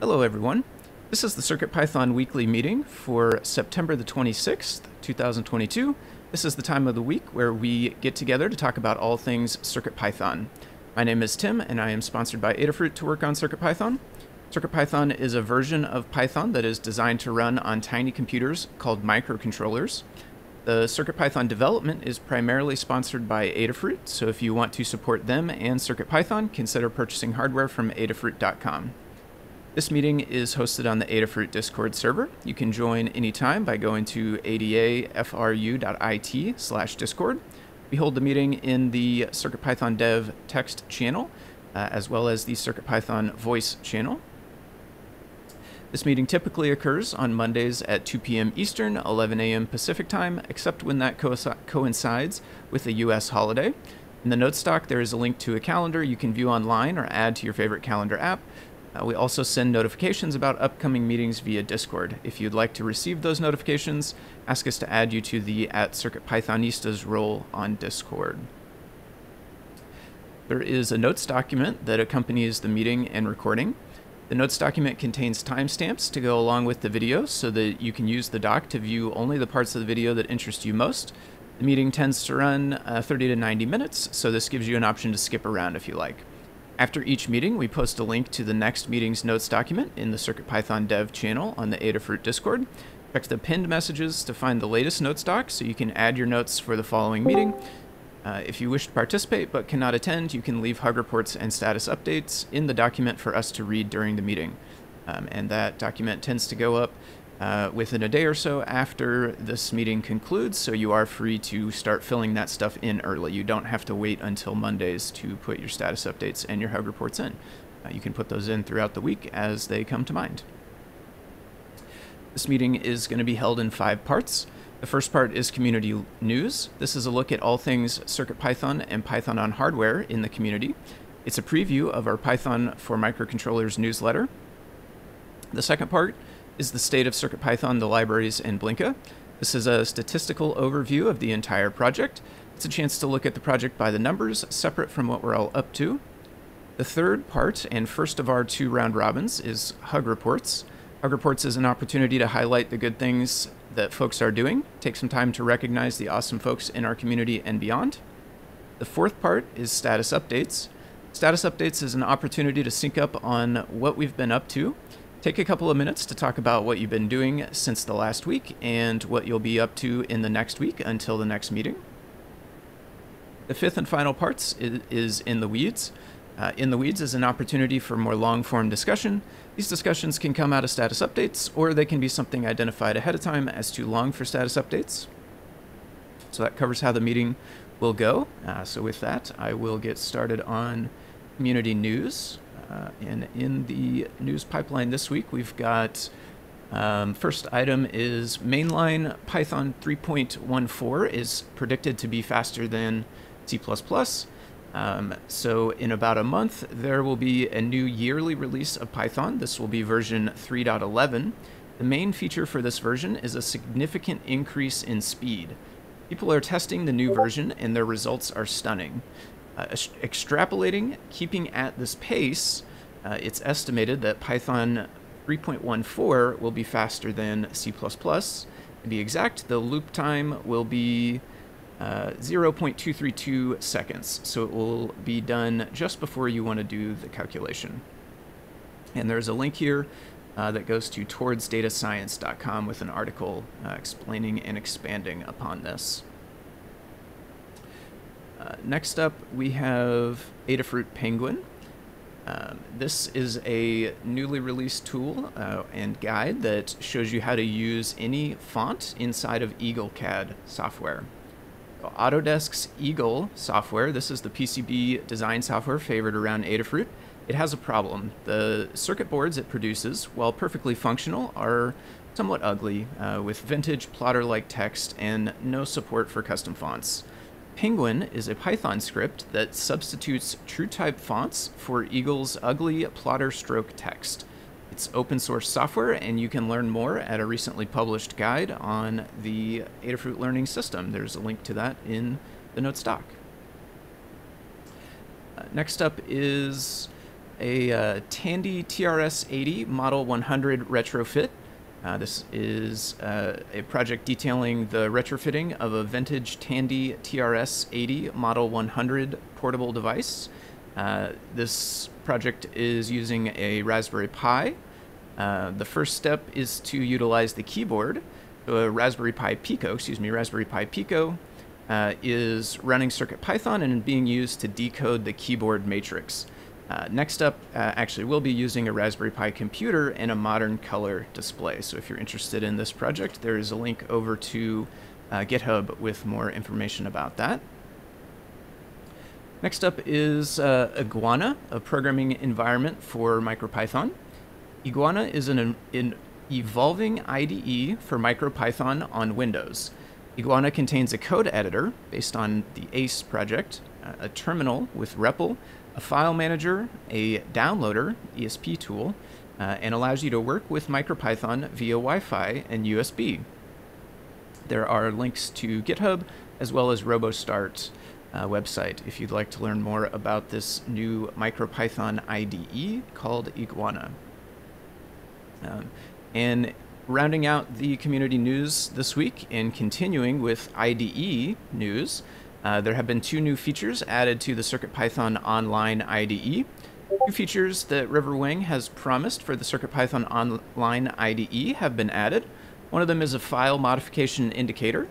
Hello everyone, this is the CircuitPython weekly meeting for September the 26th, 2022. This is the time of the week where we get together to talk about all things CircuitPython. My name is Tim and I am sponsored by Adafruit to work on CircuitPython. CircuitPython is a version of Python that is designed to run on tiny computers called microcontrollers. The CircuitPython development is primarily sponsored by Adafruit, so if you want to support them and CircuitPython, consider purchasing hardware from adafruit.com. This meeting is hosted on the Adafruit Discord server. You can join anytime by going to adafru.it/discord. We hold the meeting in the CircuitPython Dev text channel, as well as the CircuitPython voice channel. This meeting typically occurs on Mondays at 2 p.m. Eastern, 11 a.m. Pacific time, except when that coincides with a U.S. holiday. In the notes doc, there is a link to a calendar you can view online or add to your favorite calendar app. We also send notifications about upcoming meetings via Discord. If you'd like to receive those notifications, ask us to add you to the @CircuitPythonista's role on Discord. There is a notes document that accompanies the meeting and recording. The notes document contains timestamps to go along with the video so that you can use the doc to view only the parts of the video that interest you most. The meeting tends to run 30 to 90 minutes, so this gives you an option to skip around if you like. After each meeting, we post a link to the next meeting's notes document in the CircuitPython Dev channel on the Adafruit Discord. Check the pinned messages to find the latest notes doc so you can add your notes for the following meeting. If you wish to participate but cannot attend, you can leave hug reports and status updates in the document for us to read during the meeting. And that document tends to go up within a day or so after this meeting concludes, so you are free to start filling that stuff in early. You don't have to wait until Mondays to put your status updates and your hug reports in. You can put those in throughout the week as they come to mind. This meeting is going to be held in 5 parts. The first part is community news. This is a look at all things CircuitPython and Python on hardware in the community. It's a preview of our Python for microcontrollers newsletter. The second part is the state of CircuitPython, the libraries, and Blinka. This is a statistical overview of the entire project. It's a chance to look at the project by the numbers, separate from what we're all up to. The third part, and first of our 2 round robins, is hug reports. Hug reports is an opportunity to highlight the good things that folks are doing, take some time to recognize the awesome folks in our community and beyond. The fourth part is status updates. Status updates is an opportunity to sync up on what we've been up to. Take a couple of minutes to talk about what you've been doing since the last week and what you'll be up to in the next week until the next meeting. The fifth and final part is In the Weeds. In the Weeds is an opportunity for more long-form discussion. These discussions can come out of status updates, or they can be something identified ahead of time as too long for status updates. So that covers how the meeting will go. So with that, I will get started on community news. And in the news pipeline this week, we've got first item is mainline Python 3.14 is predicted to be faster than C++. So in about a month, there will be a new yearly release of Python. This will be version 3.11. The main feature for this version is a significant increase in speed. People are testing the new version and their results are stunning. Extrapolating, keeping at this pace, it's estimated that Python 3.14 will be faster than C++. To be exact, the loop time will be 0.232 seconds, so it will be done just before you want to do the calculation. And there's a link here that goes to towardsdatascience.com with an article explaining and expanding upon this. Next up, we have Adafruit Penguin. This is a newly released tool and guide that shows you how to use any font inside of EagleCAD software. Autodesk's Eagle software, this is the PCB design software favored around Adafruit. It has a problem. The circuit boards it produces, while perfectly functional, are somewhat ugly with vintage plotter-like text and no support for custom fonts. Penguin is a Python script that substitutes TrueType fonts for Eagle's ugly plotter stroke text. It's open source software, and you can learn more at a recently published guide on the Adafruit Learning System. There's a link to that in the notes doc. Next up is a Tandy TRS-80 Model 100 retrofit. This is a project detailing the retrofitting of a vintage Tandy TRS-80 Model 100 portable device. This project is using a Raspberry Pi. The first step is to utilize the keyboard. Raspberry Pi Pico is running CircuitPython and being used to decode the keyboard matrix. Next up, actually we'll be using a Raspberry Pi computer and a modern color display. So if you're interested in this project, there is a link over to GitHub with more information about that. Next up is Iguana, a programming environment for MicroPython. Iguana is an evolving IDE for MicroPython on Windows. Iguana contains a code editor based on the ACE project, a terminal with REPL, a file manager, a downloader, ESP tool, and allows you to work with MicroPython via Wi-Fi and USB. There are links to GitHub as well as RoboStart website if you'd like to learn more about this new MicroPython IDE called Iguana. And rounding out the community news this week and continuing with IDE news, there have been two new features added to the CircuitPython Online IDE. Two features that Riverwing has promised for the CircuitPython Online IDE have been added. One of them is a file modification indicator.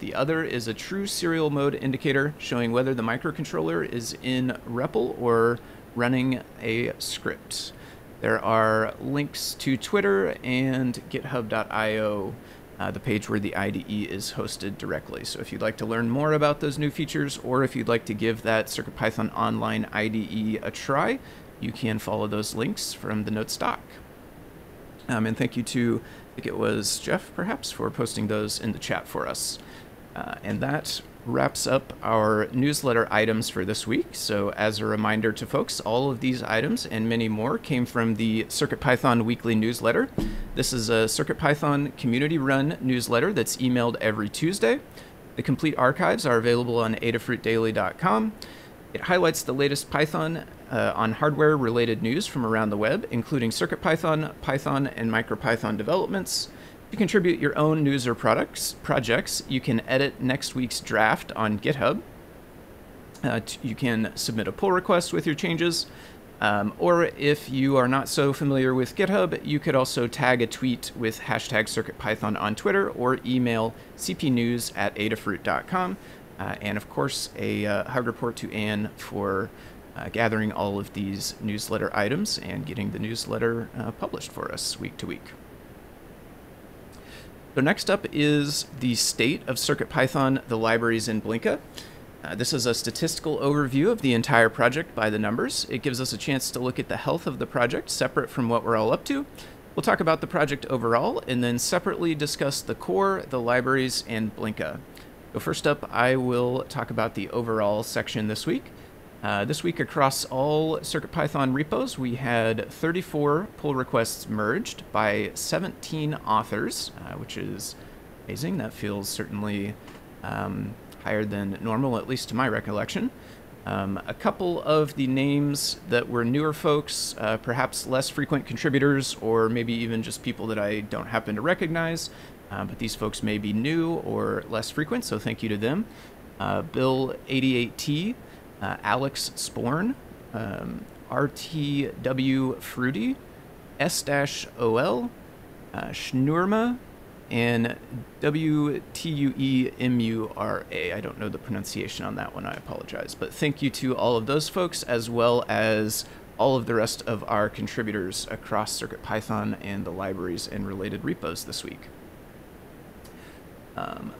The other is a true serial mode indicator showing whether the microcontroller is in REPL or running a script. There are links to Twitter and github.io, the page where the IDE is hosted directly. So if you'd like to learn more about those new features, or if you'd like to give that CircuitPython Online IDE a try, you can follow those links from the notes doc. And thank you to, I think it was Jeff, perhaps, for posting those in the chat for us. And that wraps up our newsletter items for this week. So as a reminder to folks, all of these items and many more came from the CircuitPython weekly newsletter. This is a CircuitPython community-run newsletter that's emailed every Tuesday. The complete archives are available on adafruitdaily.com. It highlights the latest Python on hardware-related news from around the web, including CircuitPython, Python, and MicroPython developments. If you contribute your own news or projects, you can edit next week's draft on GitHub. You can submit a pull request with your changes. Or if you are not so familiar with GitHub, you could also tag a tweet with hashtag CircuitPython on Twitter or email cpnews@adafruit.com. And of course, a hug report to Anne for gathering all of these newsletter items and getting the newsletter published for us week to week. So next up is the state of CircuitPython, the libraries in Blinka. This is a statistical overview of the entire project by the numbers. It gives us a chance to look at the health of the project separate from what we're all up to. We'll talk about the project overall and then separately discuss the core, the libraries, and Blinka. So first up, I will talk about the overall section this week. This week across all CircuitPython repos, we had 34 pull requests merged by 17 authors, which is amazing. That feels certainly higher than normal, at least to my recollection. A couple of the names that were newer folks, perhaps less frequent contributors, or maybe even just people that I don't happen to recognize, but these folks may be new or less frequent, so thank you to them. Bill88T, Alex Sporn, RTW Fruity, S-OL, Schnurma, and WTUemura. I don't know the pronunciation on that one, I apologize. But thank you to all of those folks, as well as all of the rest of our contributors across CircuitPython and the libraries and related repos this week.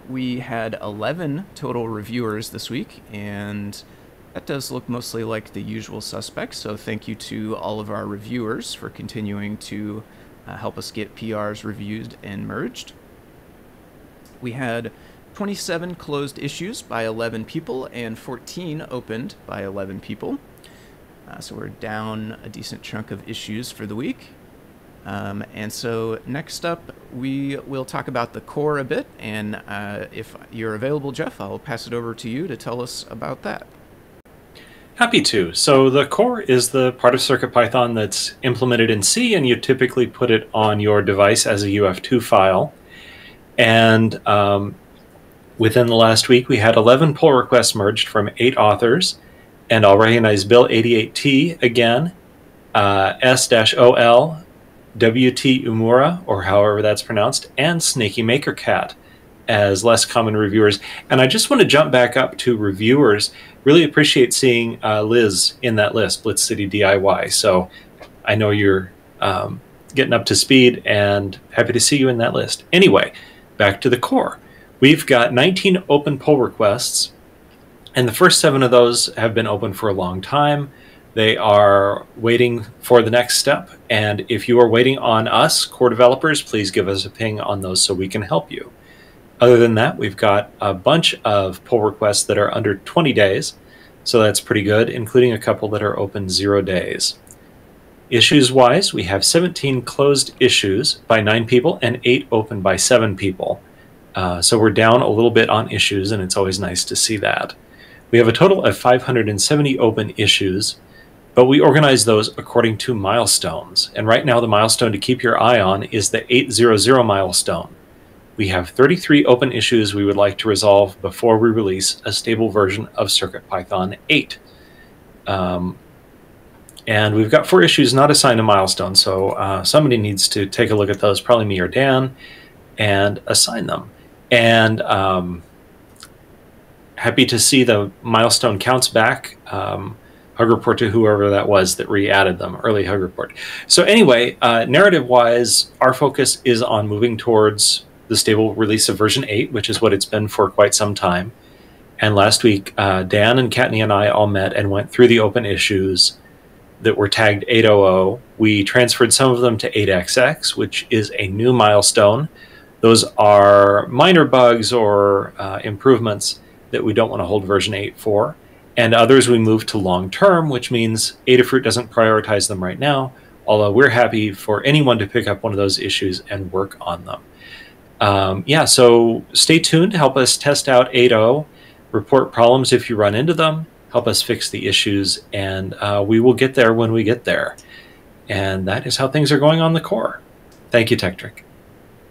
We had 11 total reviewers this week, and that does look mostly like the usual suspects, so thank you to all of our reviewers for continuing to help us get PRs reviewed and merged. We had 27 closed issues by 11 people and 14 opened by 11 people. So we're down a decent chunk of issues for the week. And so next up, we will talk about the core a bit, and if you're available, Jeff, I'll pass it over to you to tell us about that. Happy to. So the core is the part of CircuitPython that's implemented in C, and you typically put it on your device as a UF2 file. And within the last week, we had 11 pull requests merged from 8 authors. And I'll recognize Bill88T again, S-OL, WTUemura, or however that's pronounced, and Snaky Maker Cat as less common reviewers. And I just want to jump back up to reviewers. Really appreciate seeing Liz in that list, Blitz City DIY. So I know you're getting up to speed, and happy to see you in that list. Anyway, back to the core. We've got 19 open pull requests, and the first 7 of those have been open for a long time. They are waiting for the next step, and if you are waiting on us, core developers, please give us a ping on those so we can help you. Other than that, we've got a bunch of pull requests that are under 20 days, so that's pretty good, including a couple that are open 0 days. Issues-wise, we have 17 closed issues by 9 people and 8 open by 7 people. So we're down a little bit on issues, and it's always nice to see that. We have a total of 570 open issues, but we organize those according to milestones. And right now, the milestone to keep your eye on is the 800 milestone. We have 33 open issues we would like to resolve before we release a stable version of CircuitPython 8. And we've got 4 issues not assigned a milestone, so somebody needs to take a look at those, probably me or Dan, and assign them. And happy to see the milestone counts back. Hug report to whoever that was that re-added them, early hug report. So anyway, narrative-wise, our focus is on moving towards the stable release of version 8, which is what it's been for quite some time. And last week, Dan and Kattni and I all met and went through the open issues that were tagged 800. We transferred some of them to 8XX, which is a new milestone. Those are minor bugs or improvements that we don't want to hold version 8 for. And others we moved to long-term, which means Adafruit doesn't prioritize them right now, although we're happy for anyone to pick up one of those issues and work on them. Yeah, so stay tuned. Help us test out 8.0. Report problems if you run into them. Help us fix the issues, and we will get there when we get there. And that is how things are going on the core. Thank you, Tech Trick.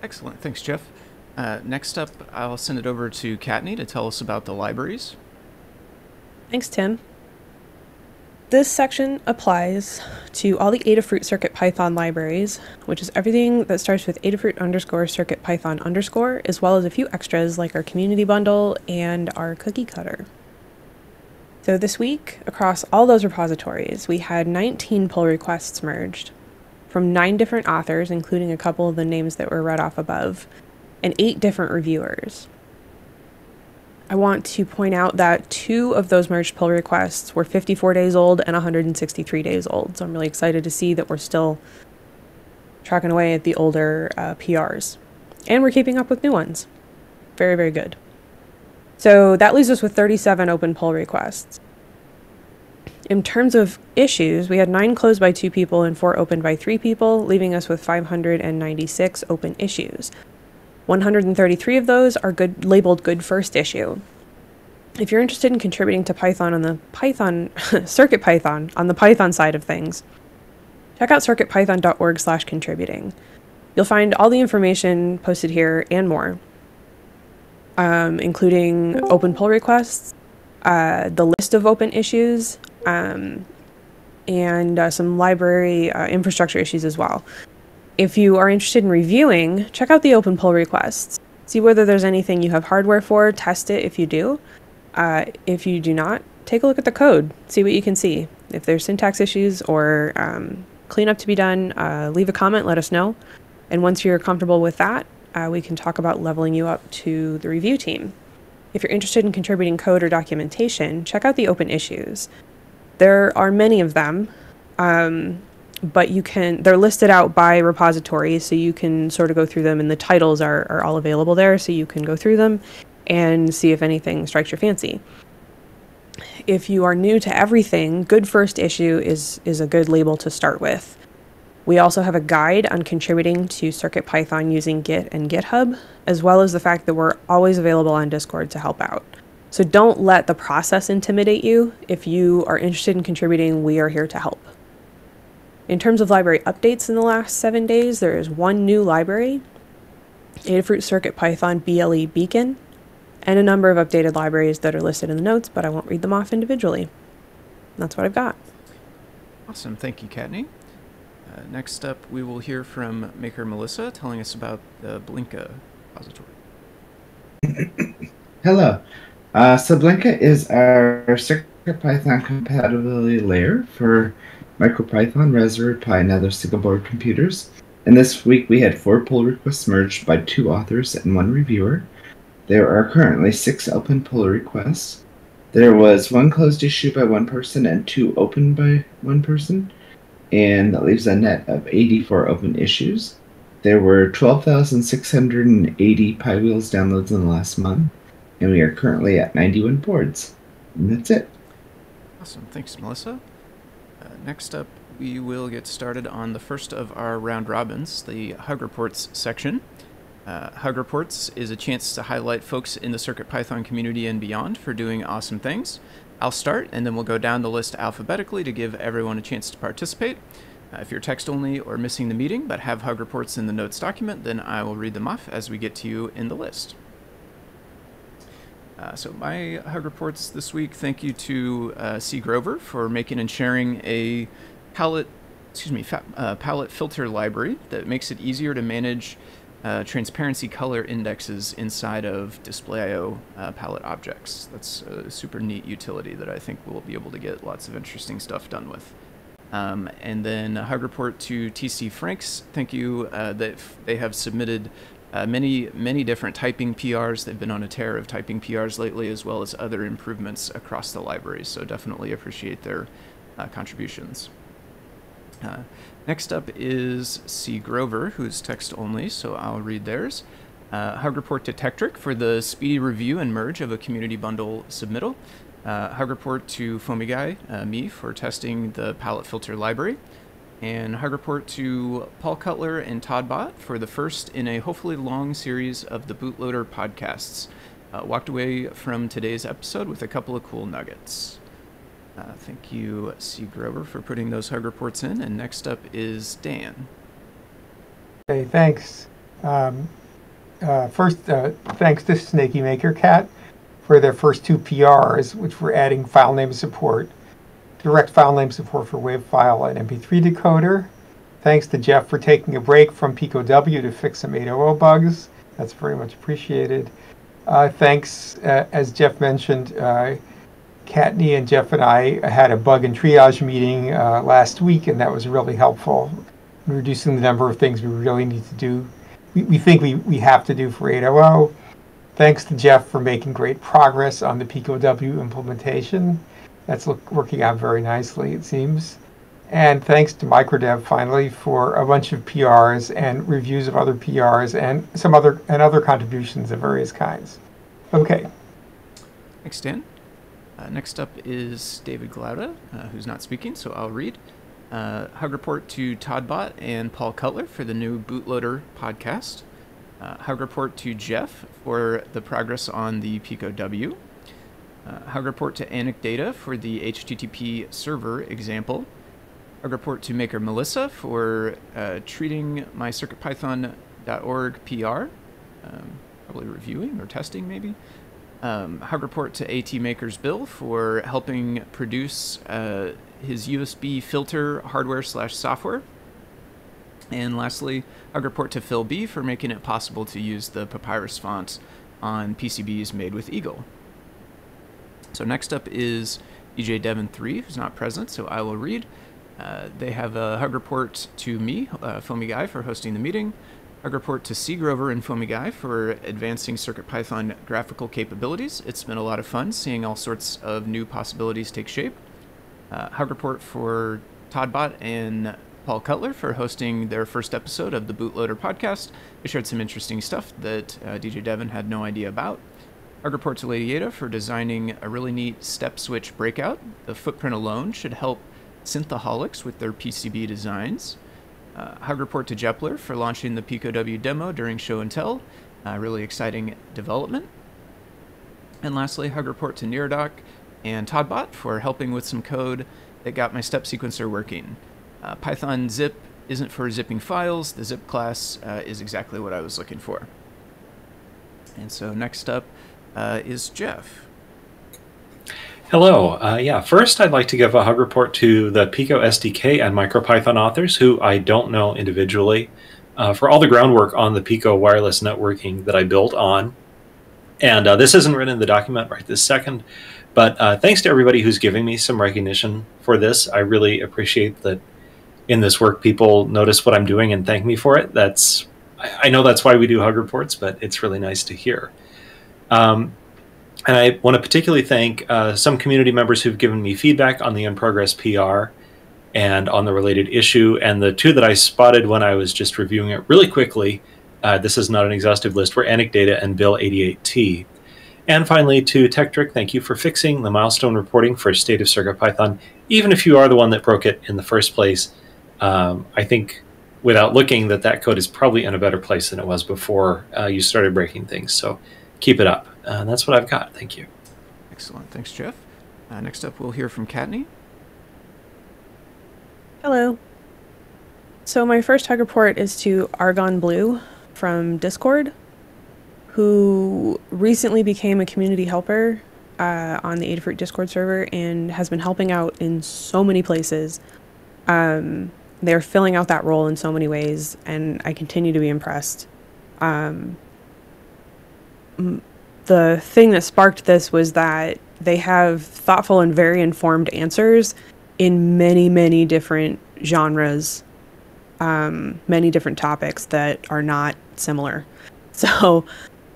Excellent. Thanks, Jeff. Next up, I'll send it over to Kattni to tell us about the libraries. Thanks, Tim. This section applies to all the Adafruit CircuitPython libraries, which is everything that starts with Adafruit_CircuitPython_, as well as a few extras like our community bundle and our cookie cutter. So this week, across all those repositories, we had 19 pull requests merged from 9 different authors, including a couple of the names that were read off above, and 8 different reviewers. I want to point out that 2 of those merged pull requests were 54 days old and 163 days old, so I'm really excited to see that we're still tracking away at the older PRs. And we're keeping up with new ones. Very, very good. So that leaves us with 37 open pull requests. In terms of issues, we had 9 closed by 2 people and 4 opened by 3 people, leaving us with 596 open issues. 133 of those are labeled good first issue. If you're interested in contributing to Python on the Python, CircuitPython, on the Python side of things, check out circuitpython.org/contributing. You'll find all the information posted here and more, including open pull requests, the list of open issues, and some library infrastructure issues as well. If you are interested in reviewing, check out the open pull requests. See whether there's anything you have hardware for, test it if you do. If you do not, take a look at the code, see what you can see. If there's syntax issues or cleanup to be done, leave a comment, let us know. And once you're comfortable with that, we can talk about leveling you up to the review team. If you're interested in contributing code or documentation, check out the open issues. There are many of them. But you can, they're listed out by repository, so you can sort of go through them, and the titles are all available there, so you can go through them and see if anything strikes your fancy. If you are new to everything, good first issue is a good label to start with. We also have a guide on contributing to CircuitPython using Git and GitHub, as well as the fact that we're always available on Discord to help out. So don't let the process intimidate you. If you are interested in contributing, we are here to help. In terms of library updates in the last 7 days, there is one new library, Adafruit CircuitPython BLE Beacon, and a number of updated libraries that are listed in the notes, but I won't read them off individually. That's what I've got. Awesome. Thank you, Kattni. Next up, we will hear from Maker Melissa telling us about the Blinka repository. Hello. So Blinka is our CircuitPython compatibility layer for MicroPython, Raspberry Pi, and other single-board computers. And this week we had 4 pull requests merged by 2 authors and 1 reviewer. There are currently 6 open pull requests. There was 1 closed issue by 1 person and 2 open by 1 person. And that leaves a net of 84 open issues. There were 12,680 PyWheels downloads in the last month. And we are currently at 91 boards. And that's it. Awesome. Thanks, Melissa. Next up, we will get started on the first of our round robins, the Hug Reports section. Hug Reports is a chance to highlight folks in the CircuitPython community and beyond for doing awesome things. I'll start, and then we'll go down the list alphabetically to give everyone a chance to participate. If you're text only or missing the meeting, but have Hug Reports in the notes document, then I will read them off as we get to you in the list. So my Hug Reports this week, thank you to C Grover for making and sharing a palette filter library that makes it easier to manage transparency color indexes inside of Display.io palette objects. That's a super neat utility that I think we'll be able to get lots of interesting stuff done with. And then a hug report to TC Franks. Thank you that they have submitted many different typing PRs. They've been on a tear of typing PRs lately, as well as other improvements across the library. So definitely appreciate their contributions. Next up is C Grover, who's text only, so I'll read theirs. Hug report to Tech Trick for the speedy review and merge of a community bundle submittal. Hug report to FoamyGuy, me, for testing the palette filter library. And hug report to Paul Cutler and Todbot for the first in a hopefully long series of the Bootloader podcasts. Walked away from today's episode with a couple of cool nuggets. Thank you, C. Grover, for putting those hug reports in. And next up is Dan. Hey, thanks. First, thanks to Snaky Maker Cat for their first 2 PRs, which were adding file name support, direct file name support for WAV file and MP3 decoder. Thanks to Jeff for taking a break from Pico W to fix some 8.0 bugs. That's very much appreciated. Thanks, as Jeff mentioned, Kattni and Jeff and I had a bug and triage meeting last week, and that was really helpful in reducing the number of things we really need to do. We think we have to do for 8.0. Thanks to Jeff for making great progress on the Pico W implementation. That's working out very nicely, it seems. And thanks to MicroDev, finally, for a bunch of PRs and reviews of other PRs and some other contributions of various kinds. Okay. Thanks, Dan. Next up is David Glauda, who's not speaking, so I'll read. Hug report to Todbot and Paul Cutler for the new Bootloader podcast. Hug report to Jeff for the progress on the Pico W. Hug report to anecdata for the HTTP server example. Hug report to Maker Melissa for treating my CircuitPython.org PR, probably reviewing or testing maybe. Hug report to AT Maker's Bill for helping produce his USB filter hardware/software. And lastly, hug report to Phil B for making it possible to use the Papyrus font on PCBs made with Eagle. So next up is EJ Devon 3, who's not present, so I will read. They have a hug report to me, FoamyGuy, for hosting the meeting. Hug report to C Grover and FoamyGuy for advancing CircuitPython graphical capabilities. It's been a lot of fun seeing all sorts of new possibilities take shape. Hug report for Todbot and Paul Cutler for hosting their first episode of the Bootloader podcast. They shared some interesting stuff that DJ Devon had no idea about. Hug report to Lady Ada for designing a really neat step switch breakout. The footprint alone should help Synthaholics with their PCB designs. Hug report to Jepler for launching the Pico W demo during show and tell. Really exciting development. And lastly, hug report to Neradoc and Todbot for helping with some code that got my step sequencer working. Python zip isn't for zipping files. The zip class is exactly what I was looking for. And so next up is Jeff. Hello. First I'd like to give a hug report to the Pico SDK and MicroPython authors, who I don't know individually, for all the groundwork on the Pico wireless networking that I built on. And this isn't written in the document right this second, but thanks to everybody who's giving me some recognition for this. I really appreciate that in this work people notice what I'm doing and thank me for it. I know that's why we do hug reports, but it's really nice to hear. And I want to particularly thank some community members who've given me feedback on the in-progress PR and on the related issue. And the two that I spotted when I was just reviewing it really quickly, this is not an exhaustive list, were anecdata and Bill88T. And finally, to Tech Trick, thank you for fixing the milestone reporting for State of CircuitPython, even if you are the one that broke it in the first place. I think without looking that code is probably in a better place than it was before you started breaking things. So keep it up. That's what I've got. Thank you. Excellent. Thanks, Jeff. Next up, we'll hear from Kattni. Hello. So my first hug report is to Argon Blue from Discord, who recently became a community helper on the Adafruit Discord server and has been helping out in so many places. They're filling out that role in so many ways, and I continue to be impressed. The thing that sparked this was that they have thoughtful and very informed answers in many, many different genres, many different topics that are not similar. So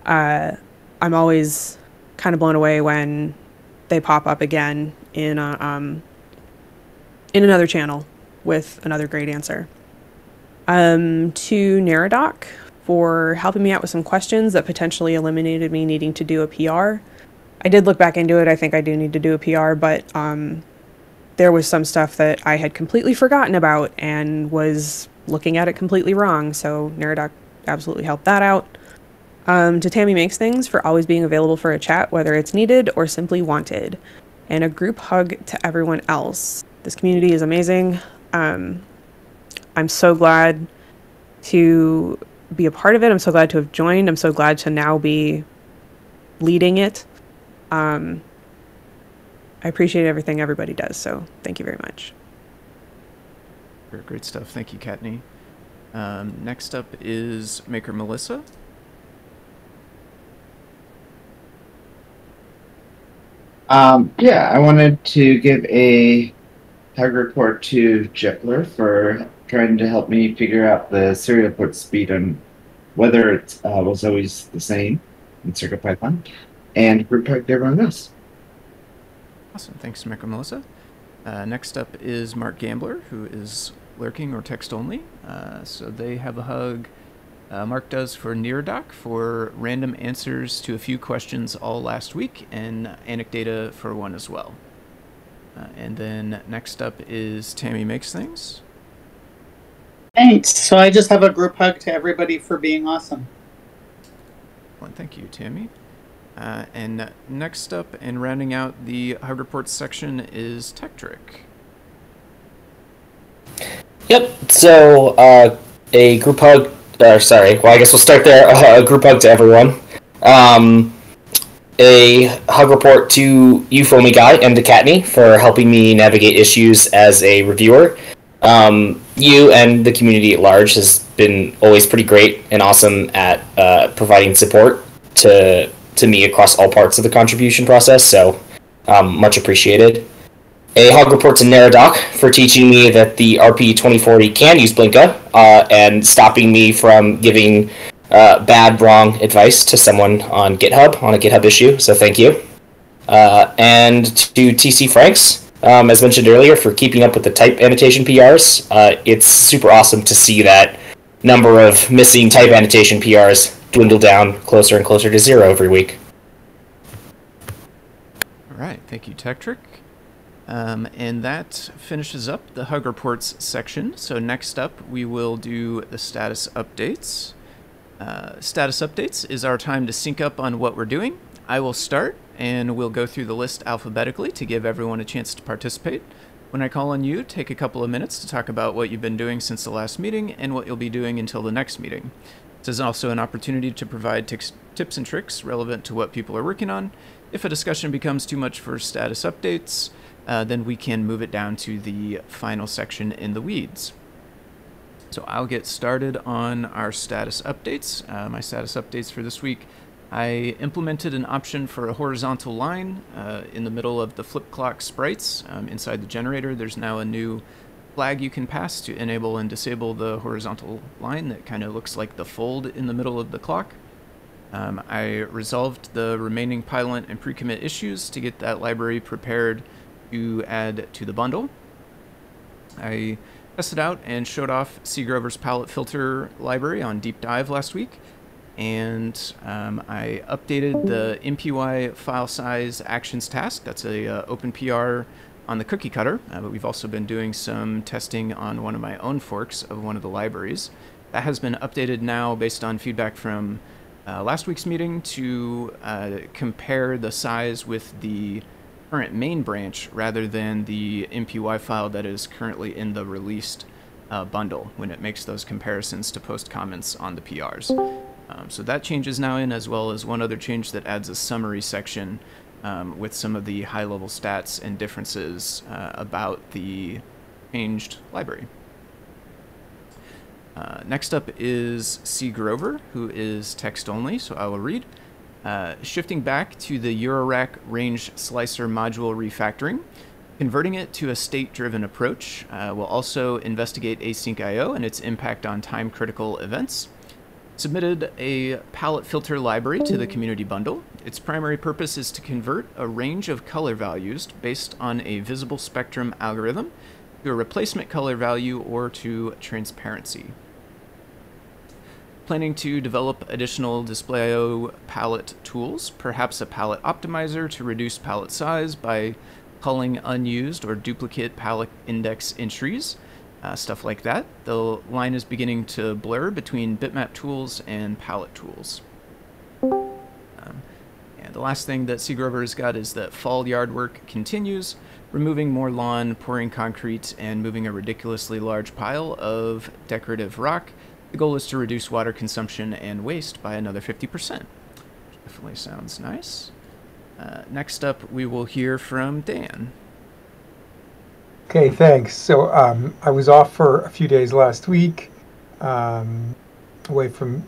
I'm always kind of blown away when they pop up again in another channel with another great answer. To Neradoc for helping me out with some questions that potentially eliminated me needing to do a PR. I did look back into it. I think I do need to do a PR, but there was some stuff that I had completely forgotten about and was looking at it completely wrong. So Neradoc absolutely helped that out. To Tammy Makes Things for always being available for a chat, whether it's needed or simply wanted. And a group hug to everyone else. This community is amazing. I'm so glad to be a part of it. I'm so glad to have joined. I'm so glad to now be leading it. I appreciate everything everybody does, so thank you very much. Great stuff. Thank you, Kattni. Next up is Maker Melissa. I wanted to give a hug report to Jepler for trying to help me figure out the serial port speed and whether it was always the same in CircuitPython, and group hug to everyone else. Awesome. Thanks, Maker Melissa. Next up is Mark Gambler, who is lurking or text only. So they have a hug. Mark does for Neradoc for random answers to a few questions all last week, and anecdata for one as well. And then next up is Tammy Makes Things. Thanks. So I just have a group hug to everybody for being awesome. Well, thank you, Tammy. And next up, and rounding out the hug reports section, is Tech Trick. Yep. So a group hug. Well, I guess we'll start there. A group hug to everyone. A hug report to you, FoamyGuy, and to Kattni for helping me navigate issues as a reviewer. You and the community at large has been always pretty great and awesome at providing support to me across all parts of the contribution process, so much appreciated. A hug report to Neradoc for teaching me that the RP2040 can use Blinka and stopping me from giving wrong advice to someone on GitHub, on a GitHub issue, so thank you. And to TC Franks, as mentioned earlier, for keeping up with the type annotation PRs. It's super awesome to see that number of missing type annotation PRs dwindle down closer and closer to zero every week. All right, thank you, Tech Trick. And that finishes up the Hug Reports section. So next up, we will do the status updates. Status updates is our time to sync up on what we're doing. I will start, and we'll go through the list alphabetically to give everyone a chance to participate. When I call on you, take a couple of minutes to talk about what you've been doing since the last meeting and what you'll be doing until the next meeting. This is also an opportunity to provide tips and tricks relevant to what people are working on. If a discussion becomes too much for status updates, then we can move it down to the final section in the weeds. So I'll get started on our status updates. My status updates for this week, I implemented an option for a horizontal line in the middle of the flip clock sprites. Inside the generator, there's now a new flag you can pass to enable and disable the horizontal line that kind of looks like the fold in the middle of the clock. I resolved the remaining pylint and pre-commit issues to get that library prepared to add to the bundle. I tested out and showed off C Grover's palette filter library on Deep Dive last week, and I updated the MPY file size actions task. That's a open PR on the cookie cutter, but we've also been doing some testing on one of my own forks of one of the libraries. That has been updated now based on feedback from last week's meeting to compare the size with the current main branch rather than the MPY file that is currently in the released bundle when it makes those comparisons to post comments on the PRs. So that change is now in, as well as one other change that adds a summary section with some of the high-level stats and differences about the changed library. Next up is C Grover, who is text only, so I will read. Shifting back to the Eurorack range slicer module refactoring, converting it to a state-driven approach. We'll also investigate async IO and its impact on time-critical events. Submitted a palette filter library to the community bundle. Its primary purpose is to convert a range of color values based on a visible spectrum algorithm to a replacement color value or to transparency. Planning to develop additional DisplayIO palette tools, perhaps a palette optimizer to reduce palette size by culling unused or duplicate palette index entries, stuff like that. The line is beginning to blur between bitmap tools and palette tools. And the last thing that C Grover has got is that fall yard work continues, removing more lawn, pouring concrete, and moving a ridiculously large pile of decorative rock. The goal is to reduce water consumption and waste by another 50%. Definitely sounds nice. Next up, we will hear from Dan. Okay, thanks. So I was off for a few days last week, away from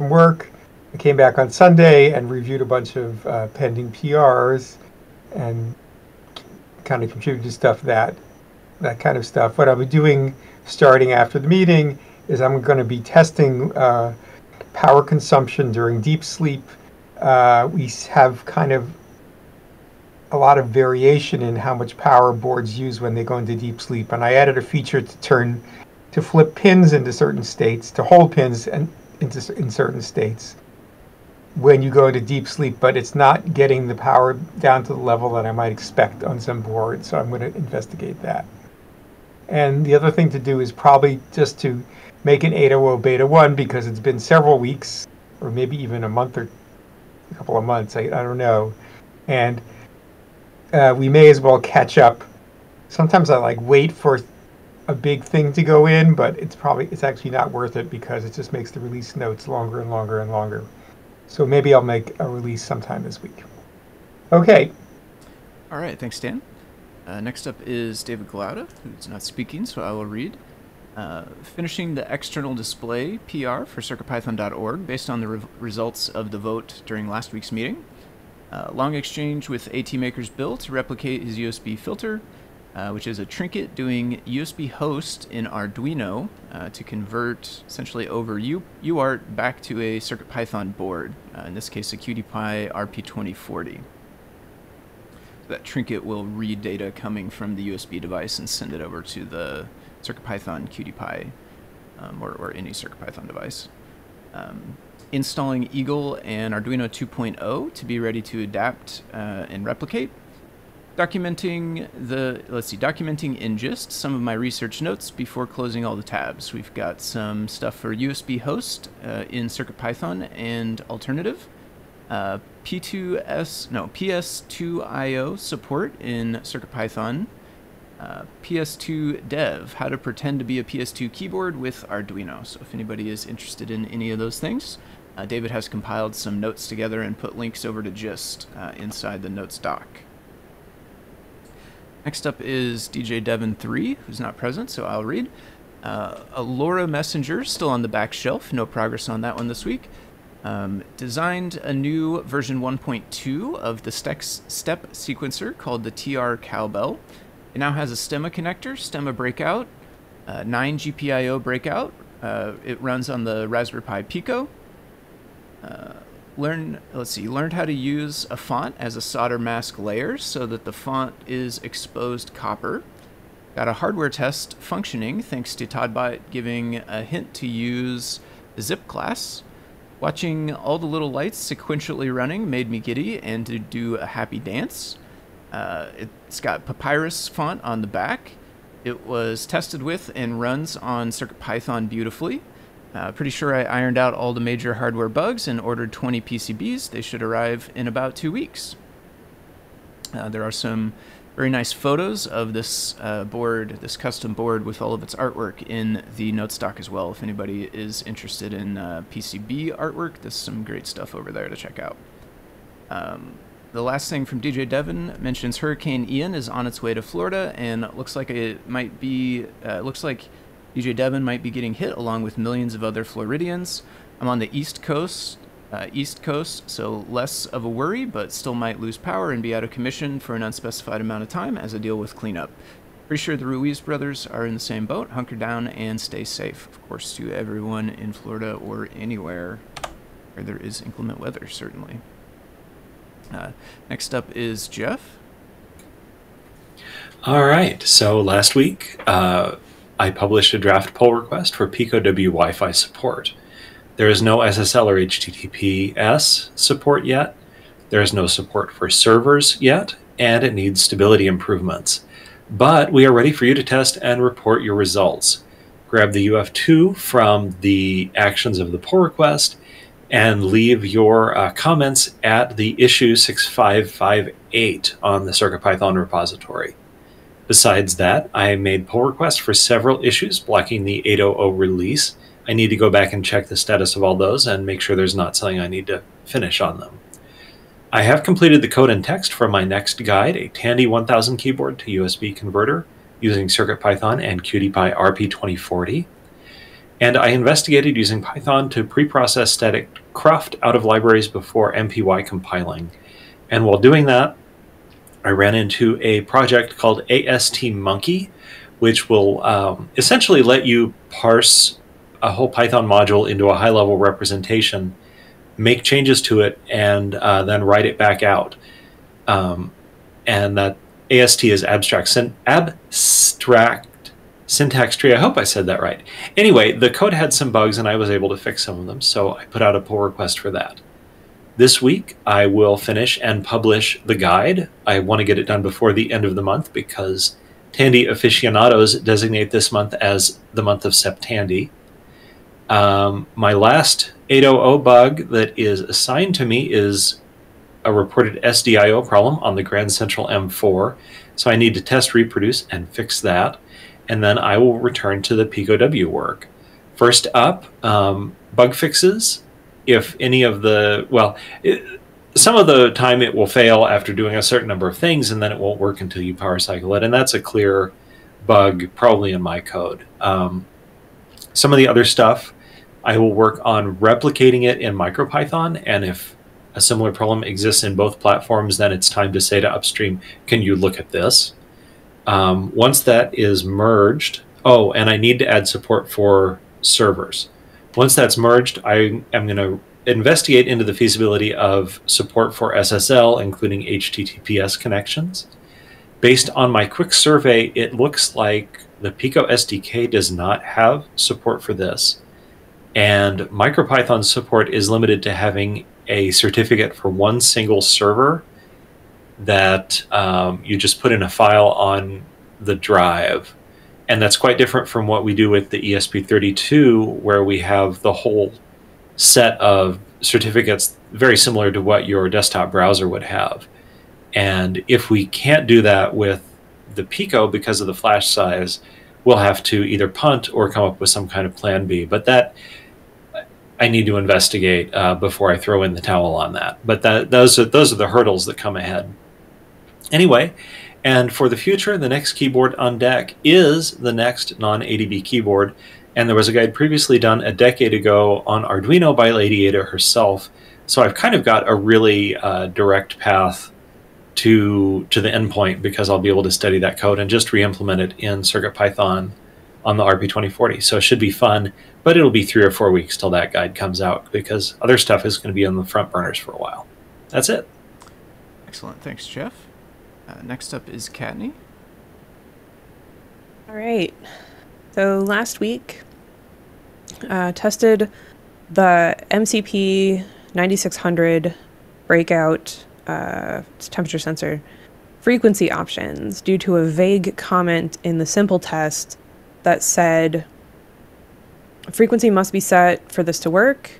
work. I came back on Sunday and reviewed a bunch of pending PRs and kind of contributed to stuff that kind of stuff. What I'll be doing starting after the meeting is I'm going to be testing power consumption during deep sleep. We have kind of a lot of variation in how much power boards use when they go into deep sleep. And I added a feature to flip pins into certain states, to hold pins in certain states when you go into deep sleep, but it's not getting the power down to the level that I might expect on some board. So I'm going to investigate that. And the other thing to do is probably just to make an 8.0 beta 1 because it's been several weeks or maybe even a month or a couple of months, I don't know. And we may as well catch up. Sometimes I wait for a big thing to go in, but it's actually not worth it because it just makes the release notes longer and longer and longer. So maybe I'll make a release sometime this week. Okay. All right, thanks, Dan. Next up is David Glauda, who's not speaking, so I will read. Finishing the external display PR for CircuitPython.org based on the results of the vote during last week's meeting. Long exchange with ATmaker's Bill to replicate his USB filter, which is a trinket doing USB host in Arduino to convert essentially over UART back to a CircuitPython board, in this case a QDPI RP2040. That trinket will read data coming from the USB device and send it over to the CircuitPython QDPI or any CircuitPython device. Installing Eagle and Arduino 2.0 to be ready to adapt and replicate. Documenting documenting in GIST some of my research notes before closing all the tabs. We've got some stuff for USB host in CircuitPython and Alternative. PS2IO support in CircuitPython. PS2 Dev, how to pretend to be a PS2 keyboard with Arduino. So if anybody is interested in any of those things, David has compiled some notes together and put links over to Gist inside the notes doc. Next up is DJ Devin 3, who's not present, so I'll read. Alora Messenger, still on the back shelf, no progress on that one this week. Designed a new version 1.2 of the step sequencer called the TR Cowbell. It now has a stemma connector, stemma breakout, 9 GPIO breakout. It runs on the Raspberry Pi Pico. Learned how to use a font as a solder mask layer so that the font is exposed copper. Got a hardware test functioning thanks to Todbot giving a hint to use the zip class. Watching all the little lights sequentially running made me giddy and to do a happy dance. It's got papyrus font on the back. It was tested with and runs on CircuitPython beautifully. Pretty sure I ironed out all the major hardware bugs and ordered 20 PCBs. They should arrive in about 2 weeks. There are some very nice photos of this board, this custom board with all of its artwork in the notes doc as well. If anybody is interested in PCB artwork, there's some great stuff over there to check out. The last thing from DJ Devin mentions Hurricane Ian is on its way to Florida, and looks like it might be. Looks like DJ Devin might be getting hit along with millions of other Floridians. I'm on the East Coast, so less of a worry, but still might lose power and be out of commission for an unspecified amount of time as I deal with cleanup. Pretty sure the Ruiz brothers are in the same boat. Hunker down and stay safe. Of course, to everyone in Florida or anywhere where there is inclement weather, certainly. Next up is Jeff. All right, so last week I published a draft pull request for PicoW Wi-Fi support. There is no SSL or HTTPS support yet. There is no support for servers yet, and it needs stability improvements. But we are ready for you to test and report your results. Grab the UF2 from the actions of the pull request and leave your comments at the issue 6558 on the CircuitPython repository. Besides that, I made pull requests for several issues blocking the 8.0.0 release. I need to go back and check the status of all those and make sure there's not something I need to finish on them. I have completed the code and text for my next guide, a Tandy 1000 keyboard to USB converter using CircuitPython and QtPy RP2040. And I investigated using Python to pre-process static cruft out of libraries before MPY compiling. And while doing that, I ran into a project called ASTMonkey, which will essentially let you parse a whole Python module into a high-level representation, make changes to it, and then write it back out. And that AST is abstract syntax tree. I hope I said that right. Anyway, the code had some bugs, and I was able to fix some of them, so I put out a pull request for that. This week, I will finish and publish the guide. I want to get it done before the end of the month because Tandy aficionados designate this month as the month of Septandy. My last 8.0.0 bug that is assigned to me is a reported SDIO problem on the Grand Central M4, so I need to test, reproduce, and fix that, and then I will return to the PicoW work. First up, bug fixes. If any of the, some of the time it will fail after doing a certain number of things, and then it won't work until you power cycle it, and that's a clear bug probably in my code. Some of the other stuff, I will work on replicating it in MicroPython, and if a similar problem exists in both platforms, then it's time to say to upstream, can you look at this? Once that is merged, oh, and I need to add support for servers. Once that's merged, I am going to investigate into the feasibility of support for SSL, including HTTPS connections. Based on my quick survey, it looks like the Pico SDK does not have support for this, and MicroPython's support is limited to having a certificate for one single server that you just put in a file on the drive. And that's quite different from what we do with the ESP32, where we have the whole set of certificates very similar to what your desktop browser would have. And if we can't do that with the Pico because of the flash size, we'll have to either punt or come up with some kind of plan B. But that I need to investigate before I throw in the towel on that. But those are the hurdles that come ahead. Anyway, and for the future, the next keyboard on deck is the next non-ADB keyboard. And there was a guide previously done a decade ago on Arduino by Lady Ada herself. So I've kind of got a really direct path to the endpoint, because I'll be able to study that code and just re-implement it in CircuitPython on the RP2040. So it should be fun, but it'll be 3 or 4 weeks till that guide comes out, because other stuff is going to be on the front burners for a while. That's it. Excellent. Thanks, Jeff. Next up is Kattni. All right. So last week, tested the MCP 9600 breakout temperature sensor frequency options due to a vague comment in the simple test that said frequency must be set for this to work,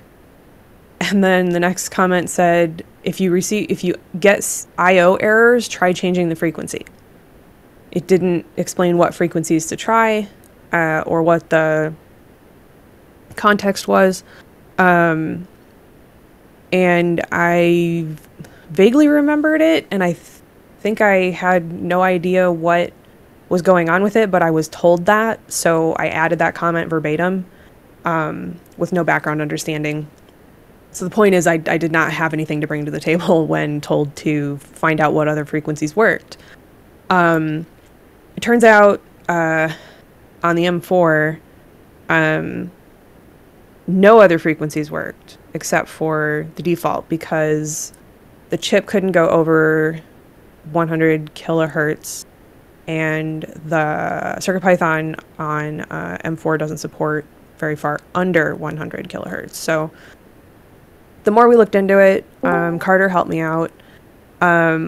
and then the next comment said if you get IO errors, try changing the frequency. It didn't explain what frequencies to try or what the context was, and I vaguely remembered it, and I think I had no idea what was going on with it, but I was told that, so I added that comment verbatim with no background understanding. So the point is I did not have anything to bring to the table when told to find out what other frequencies worked. It turns out on the M4, no other frequencies worked except for the default, because the chip couldn't go over 100 kilohertz, and the CircuitPython on M4 doesn't support very far under 100 kilohertz. So the more we looked into it, Carter helped me out.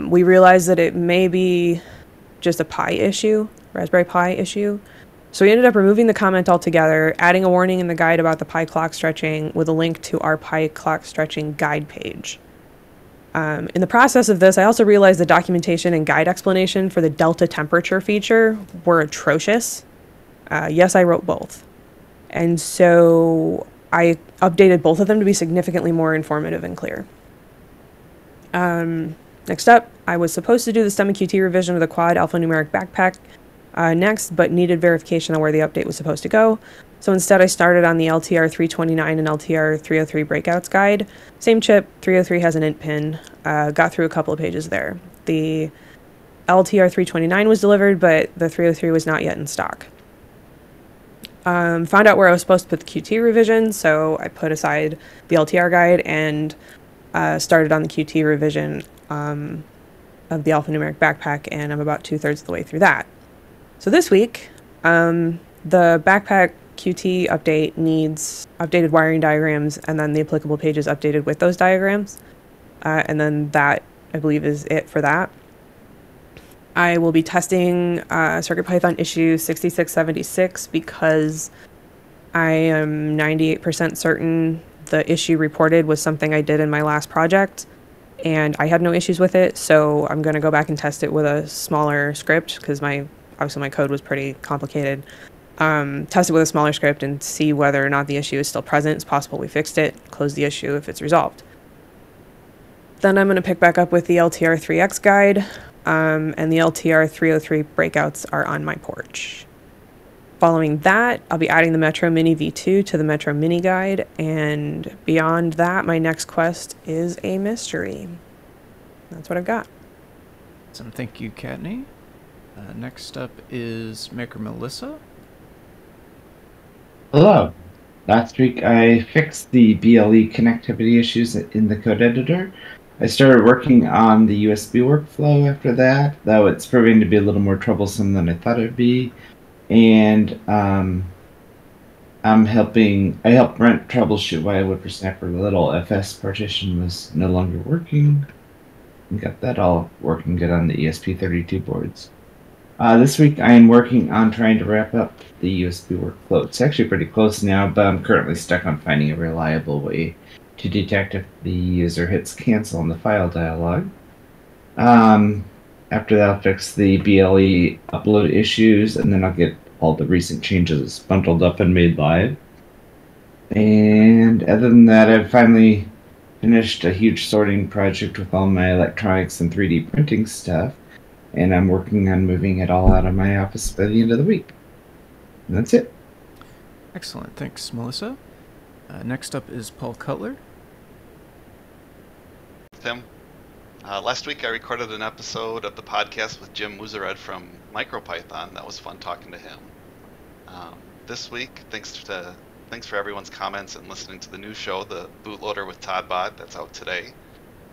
We realized that it may be just a Pi issue, Raspberry Pi issue. So we ended up removing the comment altogether, adding a warning in the guide about the Pi clock stretching with a link to our Pi clock stretching guide page. In the process of this, I also realized the documentation and guide explanation for the delta temperature feature were atrocious. Yes, I wrote both. And so I updated both of them to be significantly more informative and clear. Next up, I was supposed to do the STEM QT revision of the quad alphanumeric backpack next, but needed verification on where the update was supposed to go. So instead I started on the LTR 329 and LTR 303 breakouts guide. Same chip, 303 has an int pin, got through a couple of pages there. The LTR 329 was delivered, but the 303 was not yet in stock. Found out where I was supposed to put the QT revision, so I put aside the LTR guide and started on the QT revision of the alphanumeric backpack, and I'm about 2/3 of the way through that. So this week, the backpack QT update needs updated wiring diagrams, and then the applicable pages updated with those diagrams. And then that, I believe, is it for that. I will be testing CircuitPython issue 6676 because I am 98% certain the issue reported was something I did in my last project, and I had no issues with it. So I'm going to go back and test it with a smaller script, because obviously my code was pretty complicated. Test it with a smaller script and see whether or not the issue is still present. It's possible we fixed it, close the issue if it's resolved. Then I'm going to pick back up with the LTR 3X guide, and the LTR 303 breakouts are on my porch. Following that, I'll be adding the Metro Mini V2 to the Metro Mini guide, and beyond that, my next quest is a mystery. That's what I've got. Awesome. Thank you, Kattni. Next up is Maker Melissa. Hello. Last week I fixed the BLE connectivity issues in the code editor. I started working on the USB workflow after that, though it's proving to be a little more troublesome than I thought it would be. And I helped Brent troubleshoot why Whippersnapper Little FS partition was no longer working, and got that all working good on the ESP32 boards. This week I am working on trying to wrap up the USB workflow. It's actually pretty close now, but I'm currently stuck on finding a reliable way to detect if the user hits cancel in the file dialog. After that, I'll fix the BLE upload issues, and then I'll get all the recent changes bundled up and made live. And other than that, I've finally finished a huge sorting project with all my electronics and 3D printing stuff, and I'm working on moving it all out of my office by the end of the week. And that's it. Excellent. Thanks, Melissa. Next up is Paul Cutler. Tim. Last week I recorded an episode of the podcast with Jim Muzared from MicroPython. That was fun talking to him. This week, thanks for everyone's comments and listening to the new show, The Bootloader with Todbot. That's out today.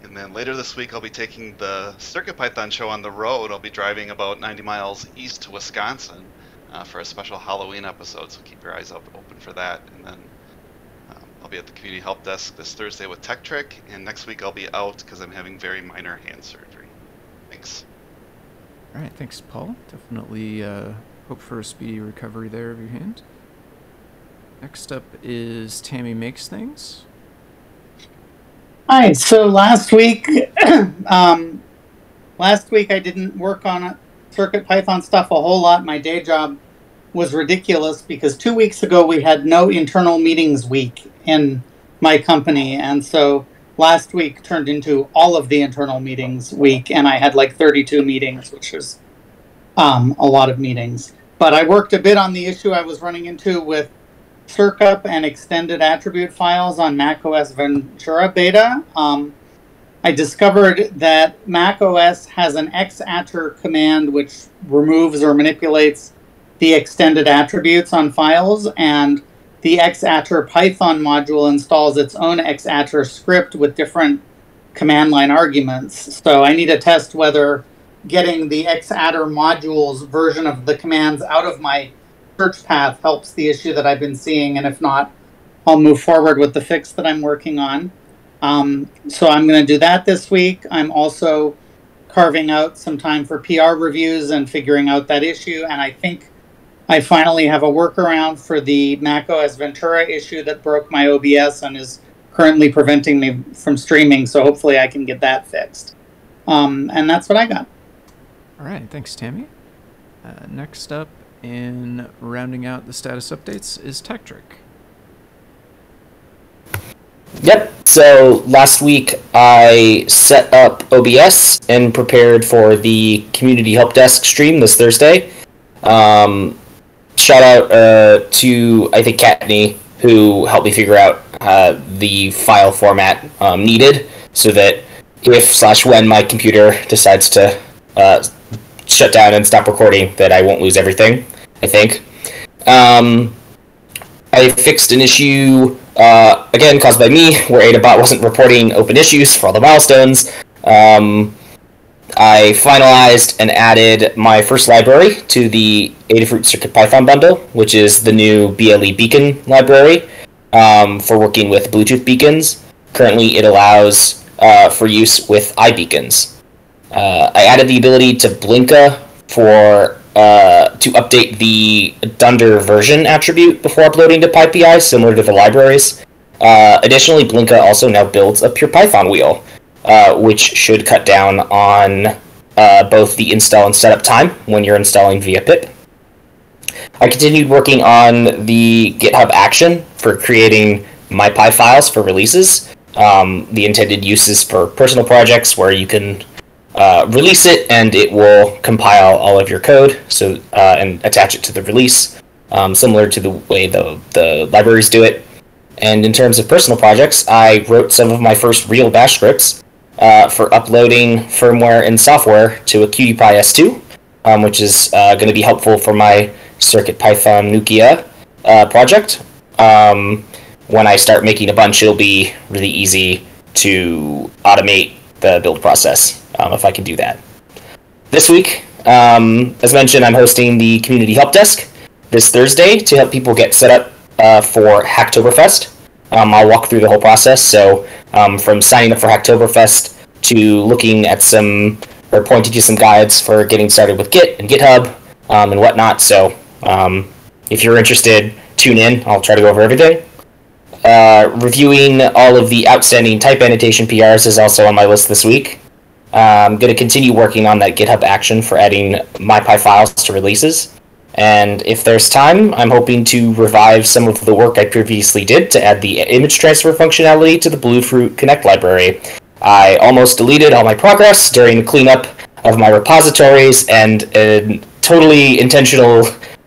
And then later this week I'll be taking the CircuitPython show on the road. I'll be driving about 90 miles east to Wisconsin for a special Halloween episode, so keep your eyes open for that. And then I'll be at the community help desk this Thursday with Tech Trick, and next week I'll be out because I'm having very minor hand surgery. Thanks. All right, thanks, Paul. Definitely hope for a speedy recovery there of your hand. Next up is Tammy Makes Things. Hi. So last week, I didn't work on CircuitPython stuff a whole lot. My day job was ridiculous because 2 weeks ago we had no internal meetings week in my company, and so last week turned into all of the internal meetings week, and I had like 32 meetings, which is a lot of meetings. But I worked a bit on the issue I was running into with circup and extended attribute files on macOS Ventura beta. I discovered that macOS has an xAtr command which removes or manipulates the extended attributes on files, and the xAtr Python module installs its own xAtr script with different command line arguments. So I need to test whether getting the xAtr module's version of the commands out of my search path helps the issue that I've been seeing, and if not, I'll move forward with the fix that I'm working on. So I'm going to do that this week. I'm also carving out some time for PR reviews and figuring out that issue, and I think I finally have a workaround for the macOS Ventura issue that broke my OBS and is currently preventing me from streaming, so hopefully I can get that fixed. And that's what I got. All right, thanks, Tammy. Next up, in rounding out the status updates, is Tech Trick. Yep, so last week I set up OBS and prepared for the community help desk stream this Thursday. Shout out to, I think, Kattni, who helped me figure out the file format needed so that if/when my computer decides to shut down and stop recording, that I won't lose everything, I think. I fixed an issue, again, caused by me, where Adafruit wasn't reporting open issues for all the milestones. I finalized and added my first library to the Adafruit CircuitPython bundle, which is the new BLE beacon library for working with Bluetooth beacons. Currently, it allows for use with iBeacons. I added the ability to Blinka for to update the dunder version attribute before uploading to PyPI, similar to the libraries. Additionally, Blinka also now builds a pure Python wheel, which should cut down on both the install and setup time when you're installing via pip. I continued working on the GitHub action for creating MyPy files for releases. The intended use is for personal projects where you can release it and it will compile all of your code, so and attach it to the release, similar to the way the libraries do it. And in terms of personal projects, I wrote some of my first real bash scripts for uploading firmware and software to a QDPI S2, which is going to be helpful for my CircuitPython Nukia project. When I start making a bunch, it'll be really easy to automate the build process if I can do that. This week, as mentioned, I'm hosting the Community Help Desk this Thursday to help people get set up for Hacktoberfest. I'll walk through the whole process, so from signing up for Hacktoberfest to looking at some, or pointing to some guides for getting started with Git and GitHub and whatnot. So if you're interested, tune in. I'll try to go over everything. Reviewing all of the outstanding type annotation PRs is also on my list this week. I'm going to continue working on that GitHub action for adding MyPy files to releases. And if there's time, I'm hoping to revive some of the work I previously did to add the image transfer functionality to the Bluefruit Connect library. I almost deleted all my progress during the cleanup of my repositories and a totally intentional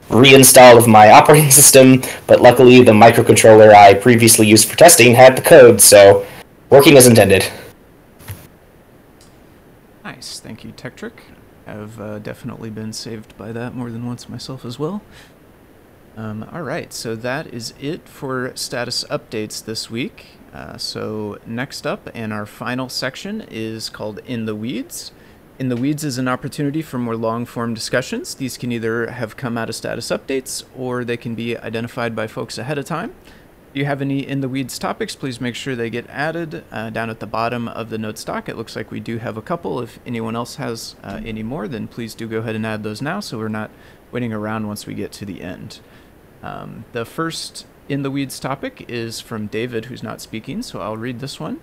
reinstall of my operating system, but luckily the microcontroller I previously used for testing had the code, so working as intended. Nice, thank you, Tech Trick. I've definitely been saved by that more than once myself as well. All right, so that is it for status updates this week. So next up, and our final section, is called In the Weeds. In the Weeds is an opportunity for more long-form discussions. These can either have come out of status updates, or they can be identified by folks ahead of time. If you have any In the Weeds topics, please make sure they get added down at the bottom of the notes doc. It looks like we do have a couple. If anyone else has any more, then please do go ahead and add those now, so we're not waiting around once we get to the end. The first In the Weeds topic is from David, who's not speaking, so I'll read this one.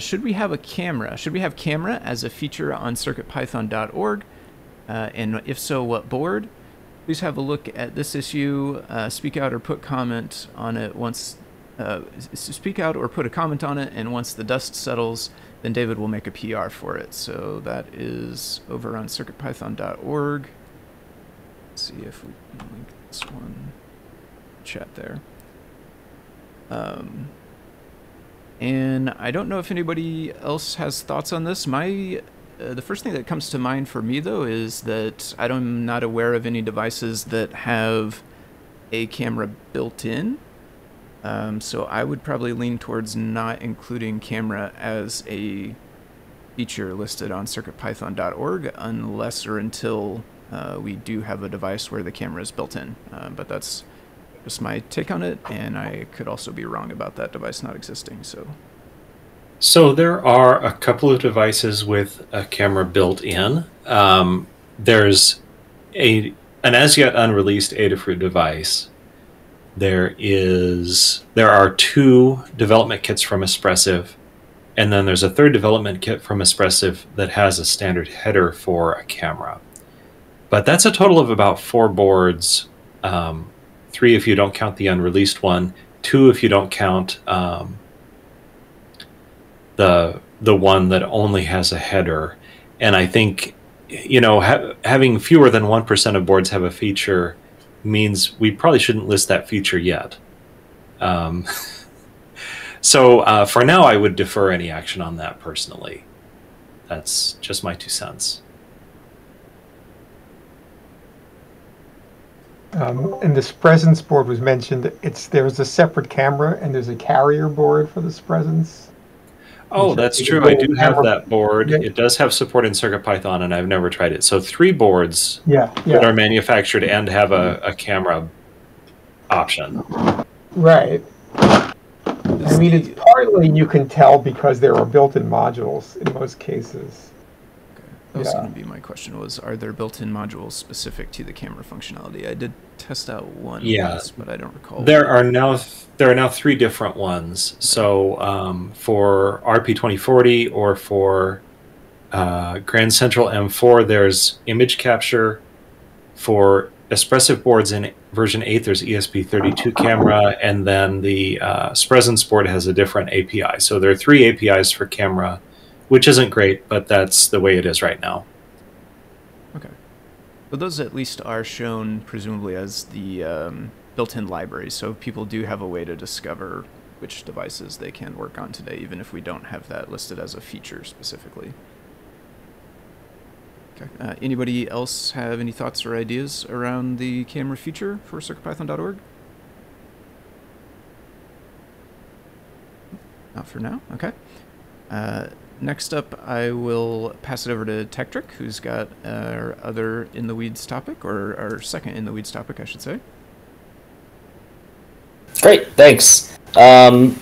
Should we have a camera? Should we have camera as a feature on circuitpython.org? And if so, what board? Please have a look at this issue. Speak out or put comment on it once. Speak out or put a comment on it, and once the dust settles, then David will make a PR for it. So that is over on circuitpython.org. Let's see if we can link this one. Chat there. And I don't know if anybody else has thoughts on this. The first thing that comes to mind for me, though, is that I'm not aware of any devices that have a camera built in. So I would probably lean towards not including camera as a feature listed on circuitpython.org unless or until we do have a device where the camera is built in. But that's just my take on it, and I could also be wrong about that device not existing. So there are a couple of devices with a camera built in. There's an as yet unreleased Adafruit device. There are two development kits from Espressif, and then there's a third development kit from Espressif that has a standard header for a camera. But that's a total of about 4 boards. 3 if you don't count the unreleased one, 2 if you don't count the one that only has a header. And I think, you know, having fewer than 1% of boards have a feature means we probably shouldn't list that feature yet. So for now, I would defer any action on that personally. That's just my 2 cents. And this presence board was mentioned. There's a separate camera and there's a carrier board for this presence. Oh, that's true. I do have that board. Yeah. It does have support in CircuitPython, and I've never tried it. So 3 boards that are manufactured and have a camera option. Right. I mean, it's partly you can tell because there are built-in modules in most cases. That was going to be my question, was are there built-in modules specific to the camera functionality? I did test out one, but I don't recall. There are now 3 different ones. So for RP2040 or for Grand Central M4, there's image capture. For Espressif boards in version 8, there's ESP32 camera, and then the Presence board has a different API. So there are 3 APIs for camera, which isn't great, but that's the way it is right now. Okay. But those at least are shown, presumably, as the built-in library, so people do have a way to discover which devices they can work on today, even if we don't have that listed as a feature specifically. Okay. Anybody else have any thoughts or ideas around the camera feature for circuitpython.org? Not for now. Okay. Next up, I will pass it over to Tech Trick, who's got our other In the Weeds topic, or our second In the Weeds topic, I should say. Great, thanks. So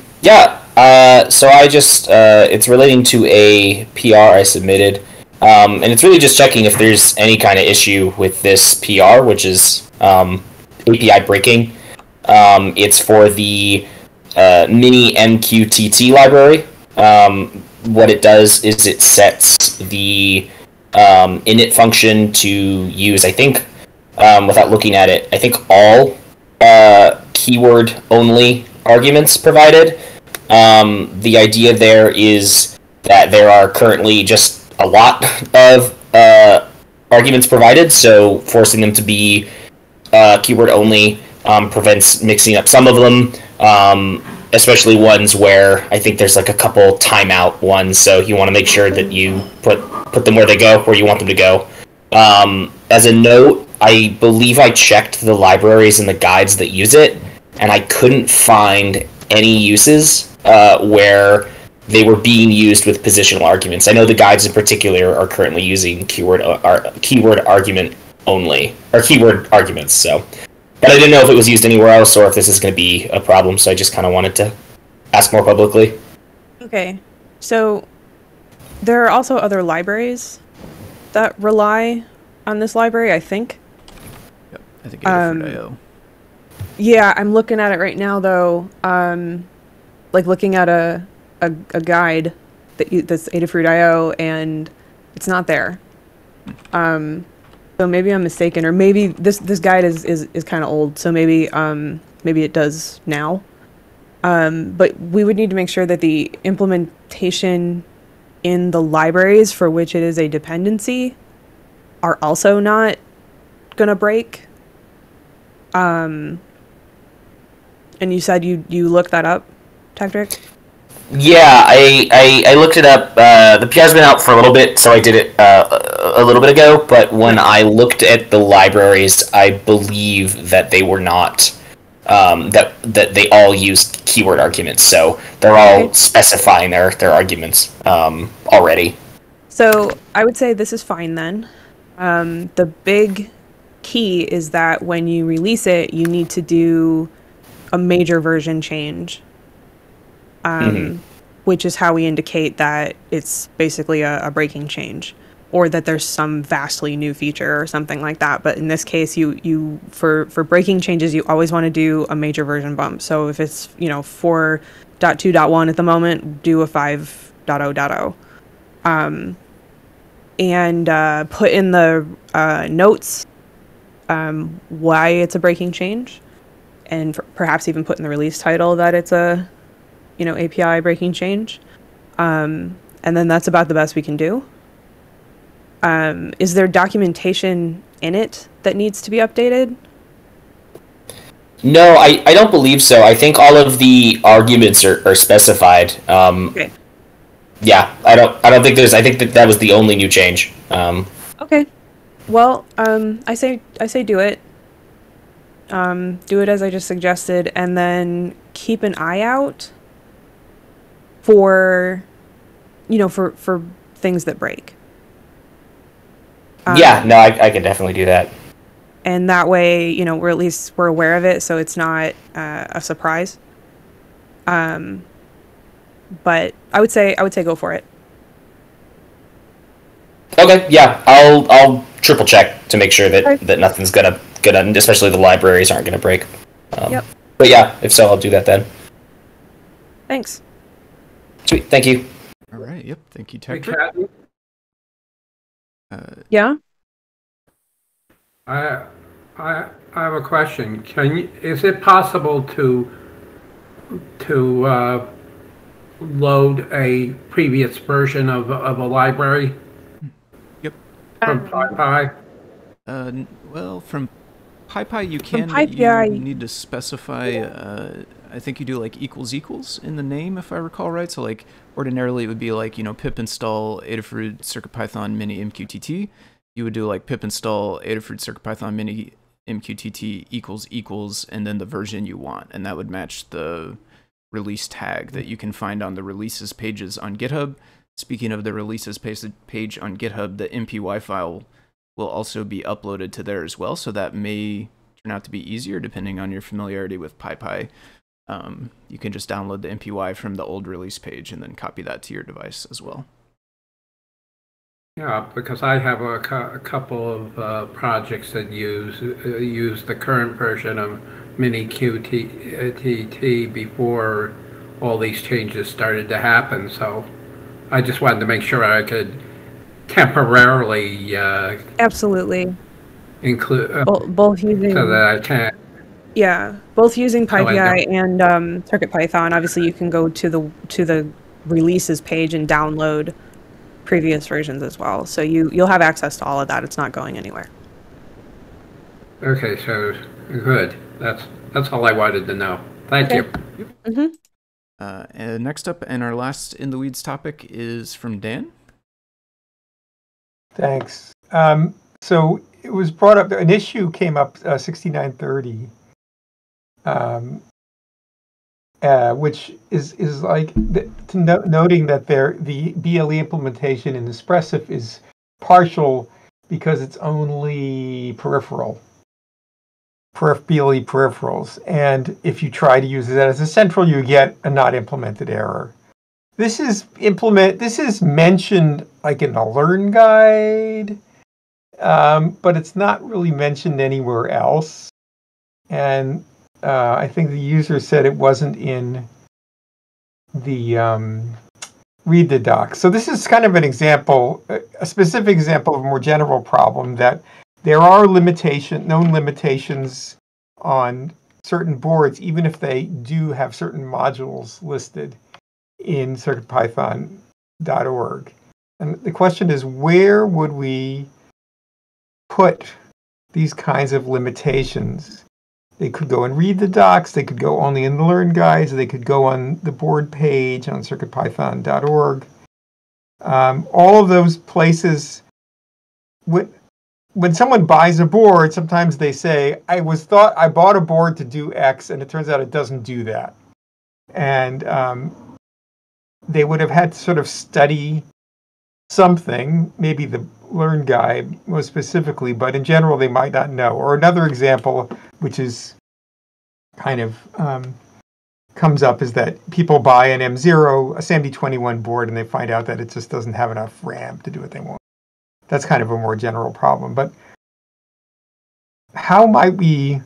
I just, it's relating to a PR I submitted, and it's really just checking if there's any kind of issue with this PR, which is API breaking. It's for the mini MQTT library. What it does is it sets the init function to use, I think, without looking at it, I think all keyword-only arguments provided. The idea there is that there are currently just a lot of arguments provided, so forcing them to be keyword-only prevents mixing up some of them, especially ones where I think there's like a couple timeout ones, so you want to make sure that you put them where they go, where you want them to go. As a note, I believe I checked the libraries and the guides that use it, and I couldn't find any uses where they were being used with positional arguments. I know the guides in particular are currently using keyword argument only, or keyword arguments, so... But I didn't know if it was used anywhere else or if this is going to be a problem, so I just kind of wanted to ask more publicly. Okay, so there are also other libraries that rely on this library, I think. Yep, I think Adafruit.io. Yeah, I'm looking at it right now, though. Like looking at a guide that's Adafruit.io, and it's not there. So maybe I'm mistaken, or maybe this guide is kind of old, so maybe maybe it does now. But we would need to make sure that the implementation in the libraries for which it is a dependency are also not gonna break. And you said you looked that up, Tech Trick? Yeah, I looked it up. The PI's been out for a little bit, so I did it a little bit ago, but when I looked at the libraries, I believe that they were not, that they all used keyword arguments, so they're all specifying their arguments already. So I would say this is fine then. The big key is that when you release it, you need to do a major version change. Which is how we indicate that it's basically a breaking change, or that there's some vastly new feature or something like that. But in this case, you for breaking changes, you always want to do a major version bump. So if it's 4.2.1 at the moment, do a 5.0.0, and put in the notes why it's a breaking change, and perhaps even put in the release title that it's a API breaking change. And then that's about the best we can do. Is there documentation in it that needs to be updated? No, I don't believe so. I think all of the arguments are specified. Okay. Yeah, I don't think there's, I think that was the only new change. Okay. Well, I say do it. Do it as I just suggested, and then keep an eye out for, for things that break. Yeah, no, I can definitely do that. And that way, we're aware of it, so it's not a surprise. But I would say go for it. Okay, yeah, I'll triple check to make sure that that nothing's gonna, especially the libraries aren't gonna break. But yeah, if so, I'll do that then. Thanks. Sweet, thank you. All right, yep, thank you, Tech Trick. Yeah? I have a question. Is it possible to load a previous version of a library? Yep. From PyPI? Well, from PyPI you can, but you need to specify... I think you do like == in the name, if I recall right. So like ordinarily it would be like, pip install Adafruit CircuitPython mini MQTT. You would do like pip install Adafruit CircuitPython mini MQTT == and then the version you want. And that would match the release tag that you can find on the releases pages on GitHub. Speaking of the releases page on GitHub, the MPY file will also be uploaded to there as well. So that may turn out to be easier depending on your familiarity with PyPI. You can just download the MPY from the old release page and then copy that to your device as well. Yeah, because I have a couple of projects that use the current version of mini QTT before all these changes started to happen. So I just wanted to make sure I could temporarily absolutely include both using so that I can. Yeah, both using PyPI and CircuitPython. Obviously, you can go to the releases page and download previous versions as well. So you'll have access to all of that. It's not going anywhere. Okay, so good. That's all I wanted to know. Thank you. Mm-hmm. And next up, and our last in the weeds topic is from Dan. Thanks. So it was brought up. An issue came up 6930. Which is like noting that the BLE implementation in Espressif is partial because it's only peripheral, BLE peripherals. And if you try to use that as a central, you get a not implemented error. This is mentioned like in the Learn Guide, but it's not really mentioned anywhere else. And I think the user said it wasn't in the read the doc. So this is kind of an example, a specific example of a more general problem that there are known limitations on certain boards, even if they do have certain modules listed in CircuitPython.org. And the question is, where would we put these kinds of limitations? They could go and read the docs, they could go only in the Learn Guides, they could go on the board page on CircuitPython.org. All of those places, when someone buys a board, sometimes they say, I bought a board to do X, and it turns out it doesn't do that. And they would have had to sort of study something, maybe the Learn Guide most specifically, but in general they might not know. Or another example, which is kind of comes up, is that people buy an M0, a SAMD21 board, and they find out that it just doesn't have enough RAM to do what they want. That's kind of a more general problem. But how might we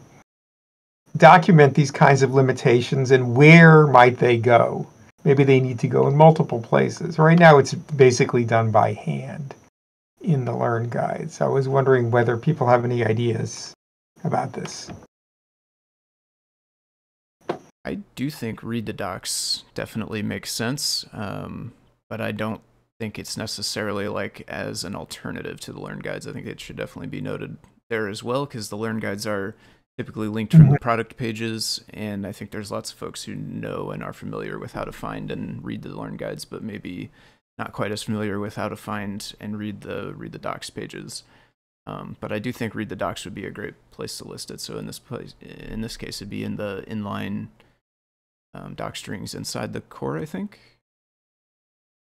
document these kinds of limitations, and where might they go? Maybe they need to go in multiple places. Right now it's basically done by hand in the Learn Guide. So I was wondering whether people have any ideas about this. I do think read the docs definitely makes sense, but I don't think it's necessarily like as an alternative to the Learn Guides. I think it should definitely be noted there as well, because the Learn Guides are typically linked from the product pages, and I think there's lots of folks who know and are familiar with how to find and read the Learn Guides, but maybe not quite as familiar with how to find and read the docs pages. But I do think read the docs would be a great place to list it. So in this case, it'd be in the inline doc strings inside the core, I think.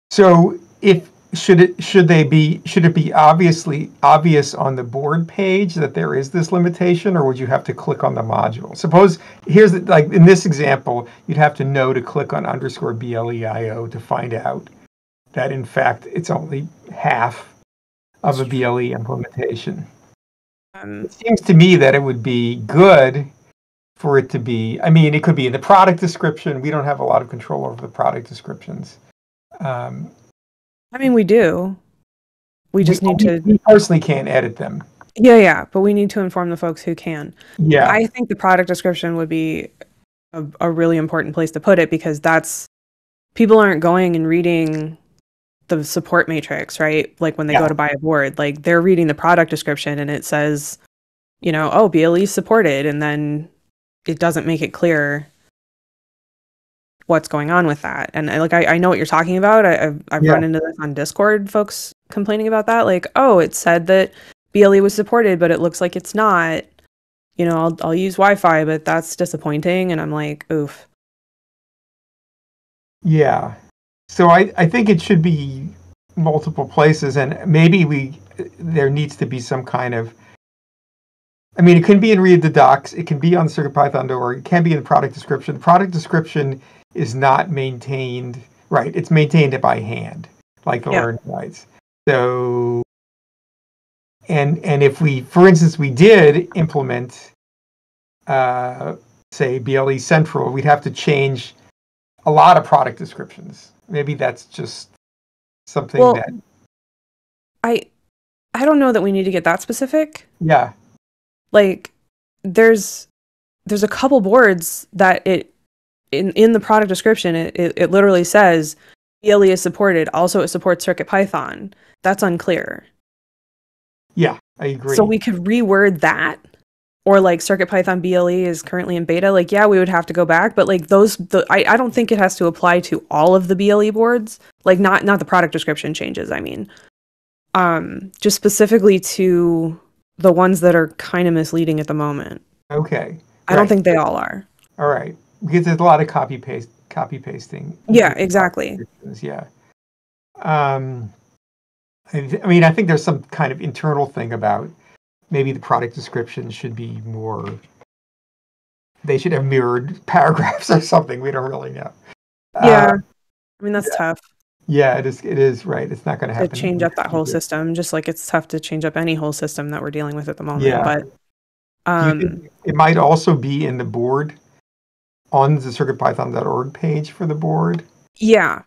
So should it be obvious on the board page that there is this limitation, or would you have to click on the module? Suppose like in this example, you'd have to know to click on _BLEIO to find out that in fact it's only half of a BLE implementation. It seems to me that it would be good for it to be, I mean, it could be in the product description. We don't have a lot of control over the product descriptions. I mean, we do. We just need to... We personally can't edit them. Yeah, but we need to inform the folks who can. Yeah. I think the product description would be a really important place to put it, because that's... People aren't going and reading the support matrix, right? Like when they go to buy a board, like they're reading the product description and it says, you know, oh, BLE supported, and then it doesn't make it clear what's going on with that. And I know what you're talking about. I've run into this on Discord, folks complaining about that. Like, oh, it said that BLE was supported, but it looks like it's not. You know, I'll use Wi-Fi, but that's disappointing. And I'm like, oof. Yeah. So I think it should be multiple places, and maybe there needs to be some kind of, I mean, it can be in read the docs, it can be on CircuitPython.org, it can be in the product description. The product description is not maintained, right? It's maintained by hand, like the Learn Guides. So, and if we, for instance, we did implement say BLE Central, we'd have to change a lot of product descriptions. Maybe that's just something that I don't know that we need to get that specific. Yeah. Like there's a couple boards that it in the product description it literally says BLE is supported. Also, it supports CircuitPython. That's unclear. Yeah, I agree. So we could reword that, or like CircuitPython BLE is currently in beta. Like, yeah, we would have to go back, but like I don't think it has to apply to all of the BLE boards. Like, not the product description changes. I mean, just specifically to the ones that are kind of misleading at the moment. Okay. I don't think they all are. All right, because there's a lot of copy pasting. Yeah, exactly. Yeah. I mean, I think there's some kind of internal thing about maybe the product description should be more, they should have mirrored paragraphs or something. We don't really know. Yeah. I mean, that's tough. Yeah, it is right. It's not going to happen. To change up that whole system, just like it's tough to change up any whole system that we're dealing with at the moment. Yeah. But it might also be in the board on the CircuitPython.org page for the board. Yeah.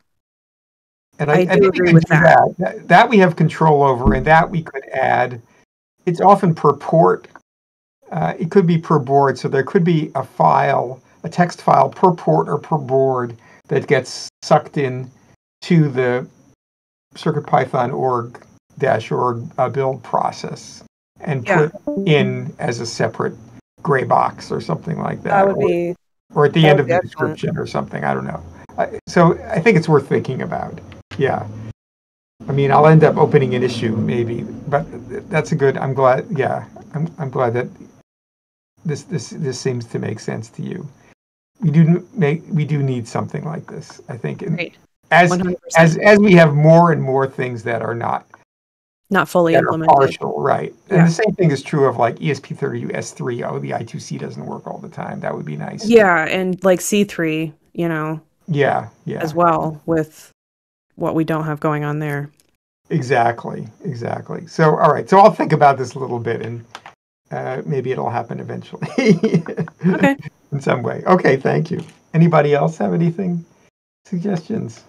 And I do agree with that. That we have control over, and that we could add. It's often per port. It could be per board, so there could be a file, a text file per port or per board that gets sucked in to the CircuitPython.org build process and put in as a separate gray box or something like that. That would be, or at the end of the description or something. I don't know. So I think it's worth thinking about. Yeah. I mean, I'll end up opening an issue maybe, but that's a good, I'm glad. Yeah. I'm glad that this seems to make sense to you. We do need something like this, I think. And right. As we have more and more things that are not fully implemented. Partial, right. Yeah. And the same thing is true of like ESP32S3. Oh, the I2C doesn't work all the time. That would be nice. Yeah. And like C3, you know. Yeah. Yeah. As well with what we don't have going on there. Exactly. So, all right. So I'll think about this a little bit, and maybe it'll happen eventually. Okay. In some way. Okay. Thank you. Anybody else have anything? Suggestions?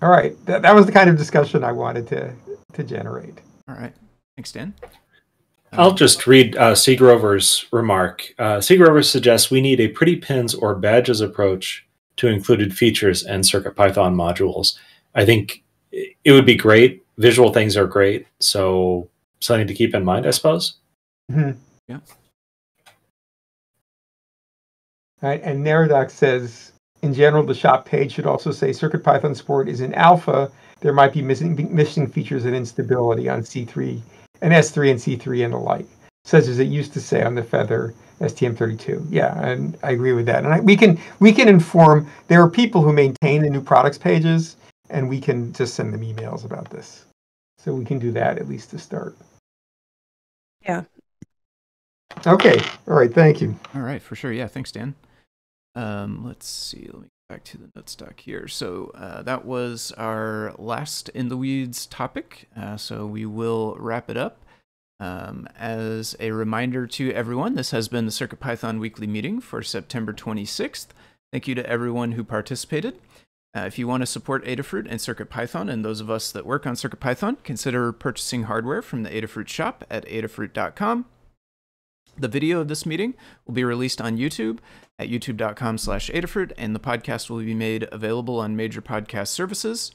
All right. That was the kind of discussion I wanted to generate. All right. Thanks, Dan. I'll just read C Grover's remark. C Grover suggests we need a pretty pins or badges approach to included features and CircuitPython modules. I think it would be great. Visual things are great, so something to keep in mind, I suppose. Mm-hmm. Yeah. All right, and Neradoc says, in general, the shop page should also say CircuitPython support is in alpha. There might be missing features and instability on C3 and S3 and C3 and the like, such as it used to say on the Feather STM32. Yeah, and I agree with that. And we can inform. There are people who maintain the new products pages, and we can just send them emails about this. So we can do that at least to start. Yeah. Okay. All right. Thank you. All right. For sure. Yeah. Thanks, Dan. Let's see. Let me go back to the notes doc here. So that was our last in the weeds topic. So we will wrap it up. As a reminder to everyone, this has been the CircuitPython weekly meeting for September 26th. Thank you to everyone who participated. If you want to support Adafruit and CircuitPython, and those of us that work on CircuitPython, consider purchasing hardware from the Adafruit shop at adafruit.com. The video of this meeting will be released on YouTube at youtube.com/Adafruit, and the podcast will be made available on major podcast services.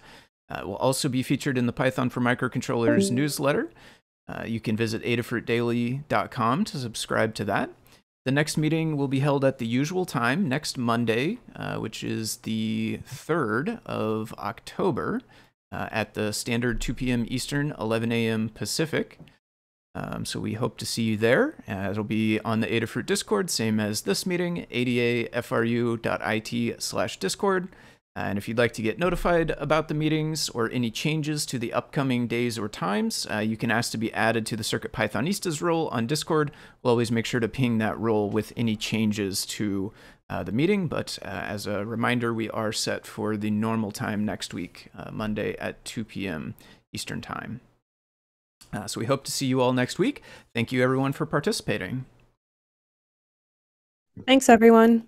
It will also be featured in the Python for Microcontrollers newsletter. You can visit adafruitdaily.com to subscribe to that. The next meeting will be held at the usual time next Monday, which is the 3rd of October, at the standard 2 p.m. Eastern, 11 a.m. Pacific. So we hope to see you there. It'll be on the Adafruit Discord, same as this meeting, adafru.it/discord. And if you'd like to get notified about the meetings or any changes to the upcoming days or times, you can ask to be added to the CircuitPythonista's role on Discord. We'll always make sure to ping that role with any changes to the meeting. But as a reminder, we are set for the normal time next week, Monday at 2 p.m. Eastern Time. So we hope to see you all next week. Thank you, everyone, for participating. Thanks, everyone.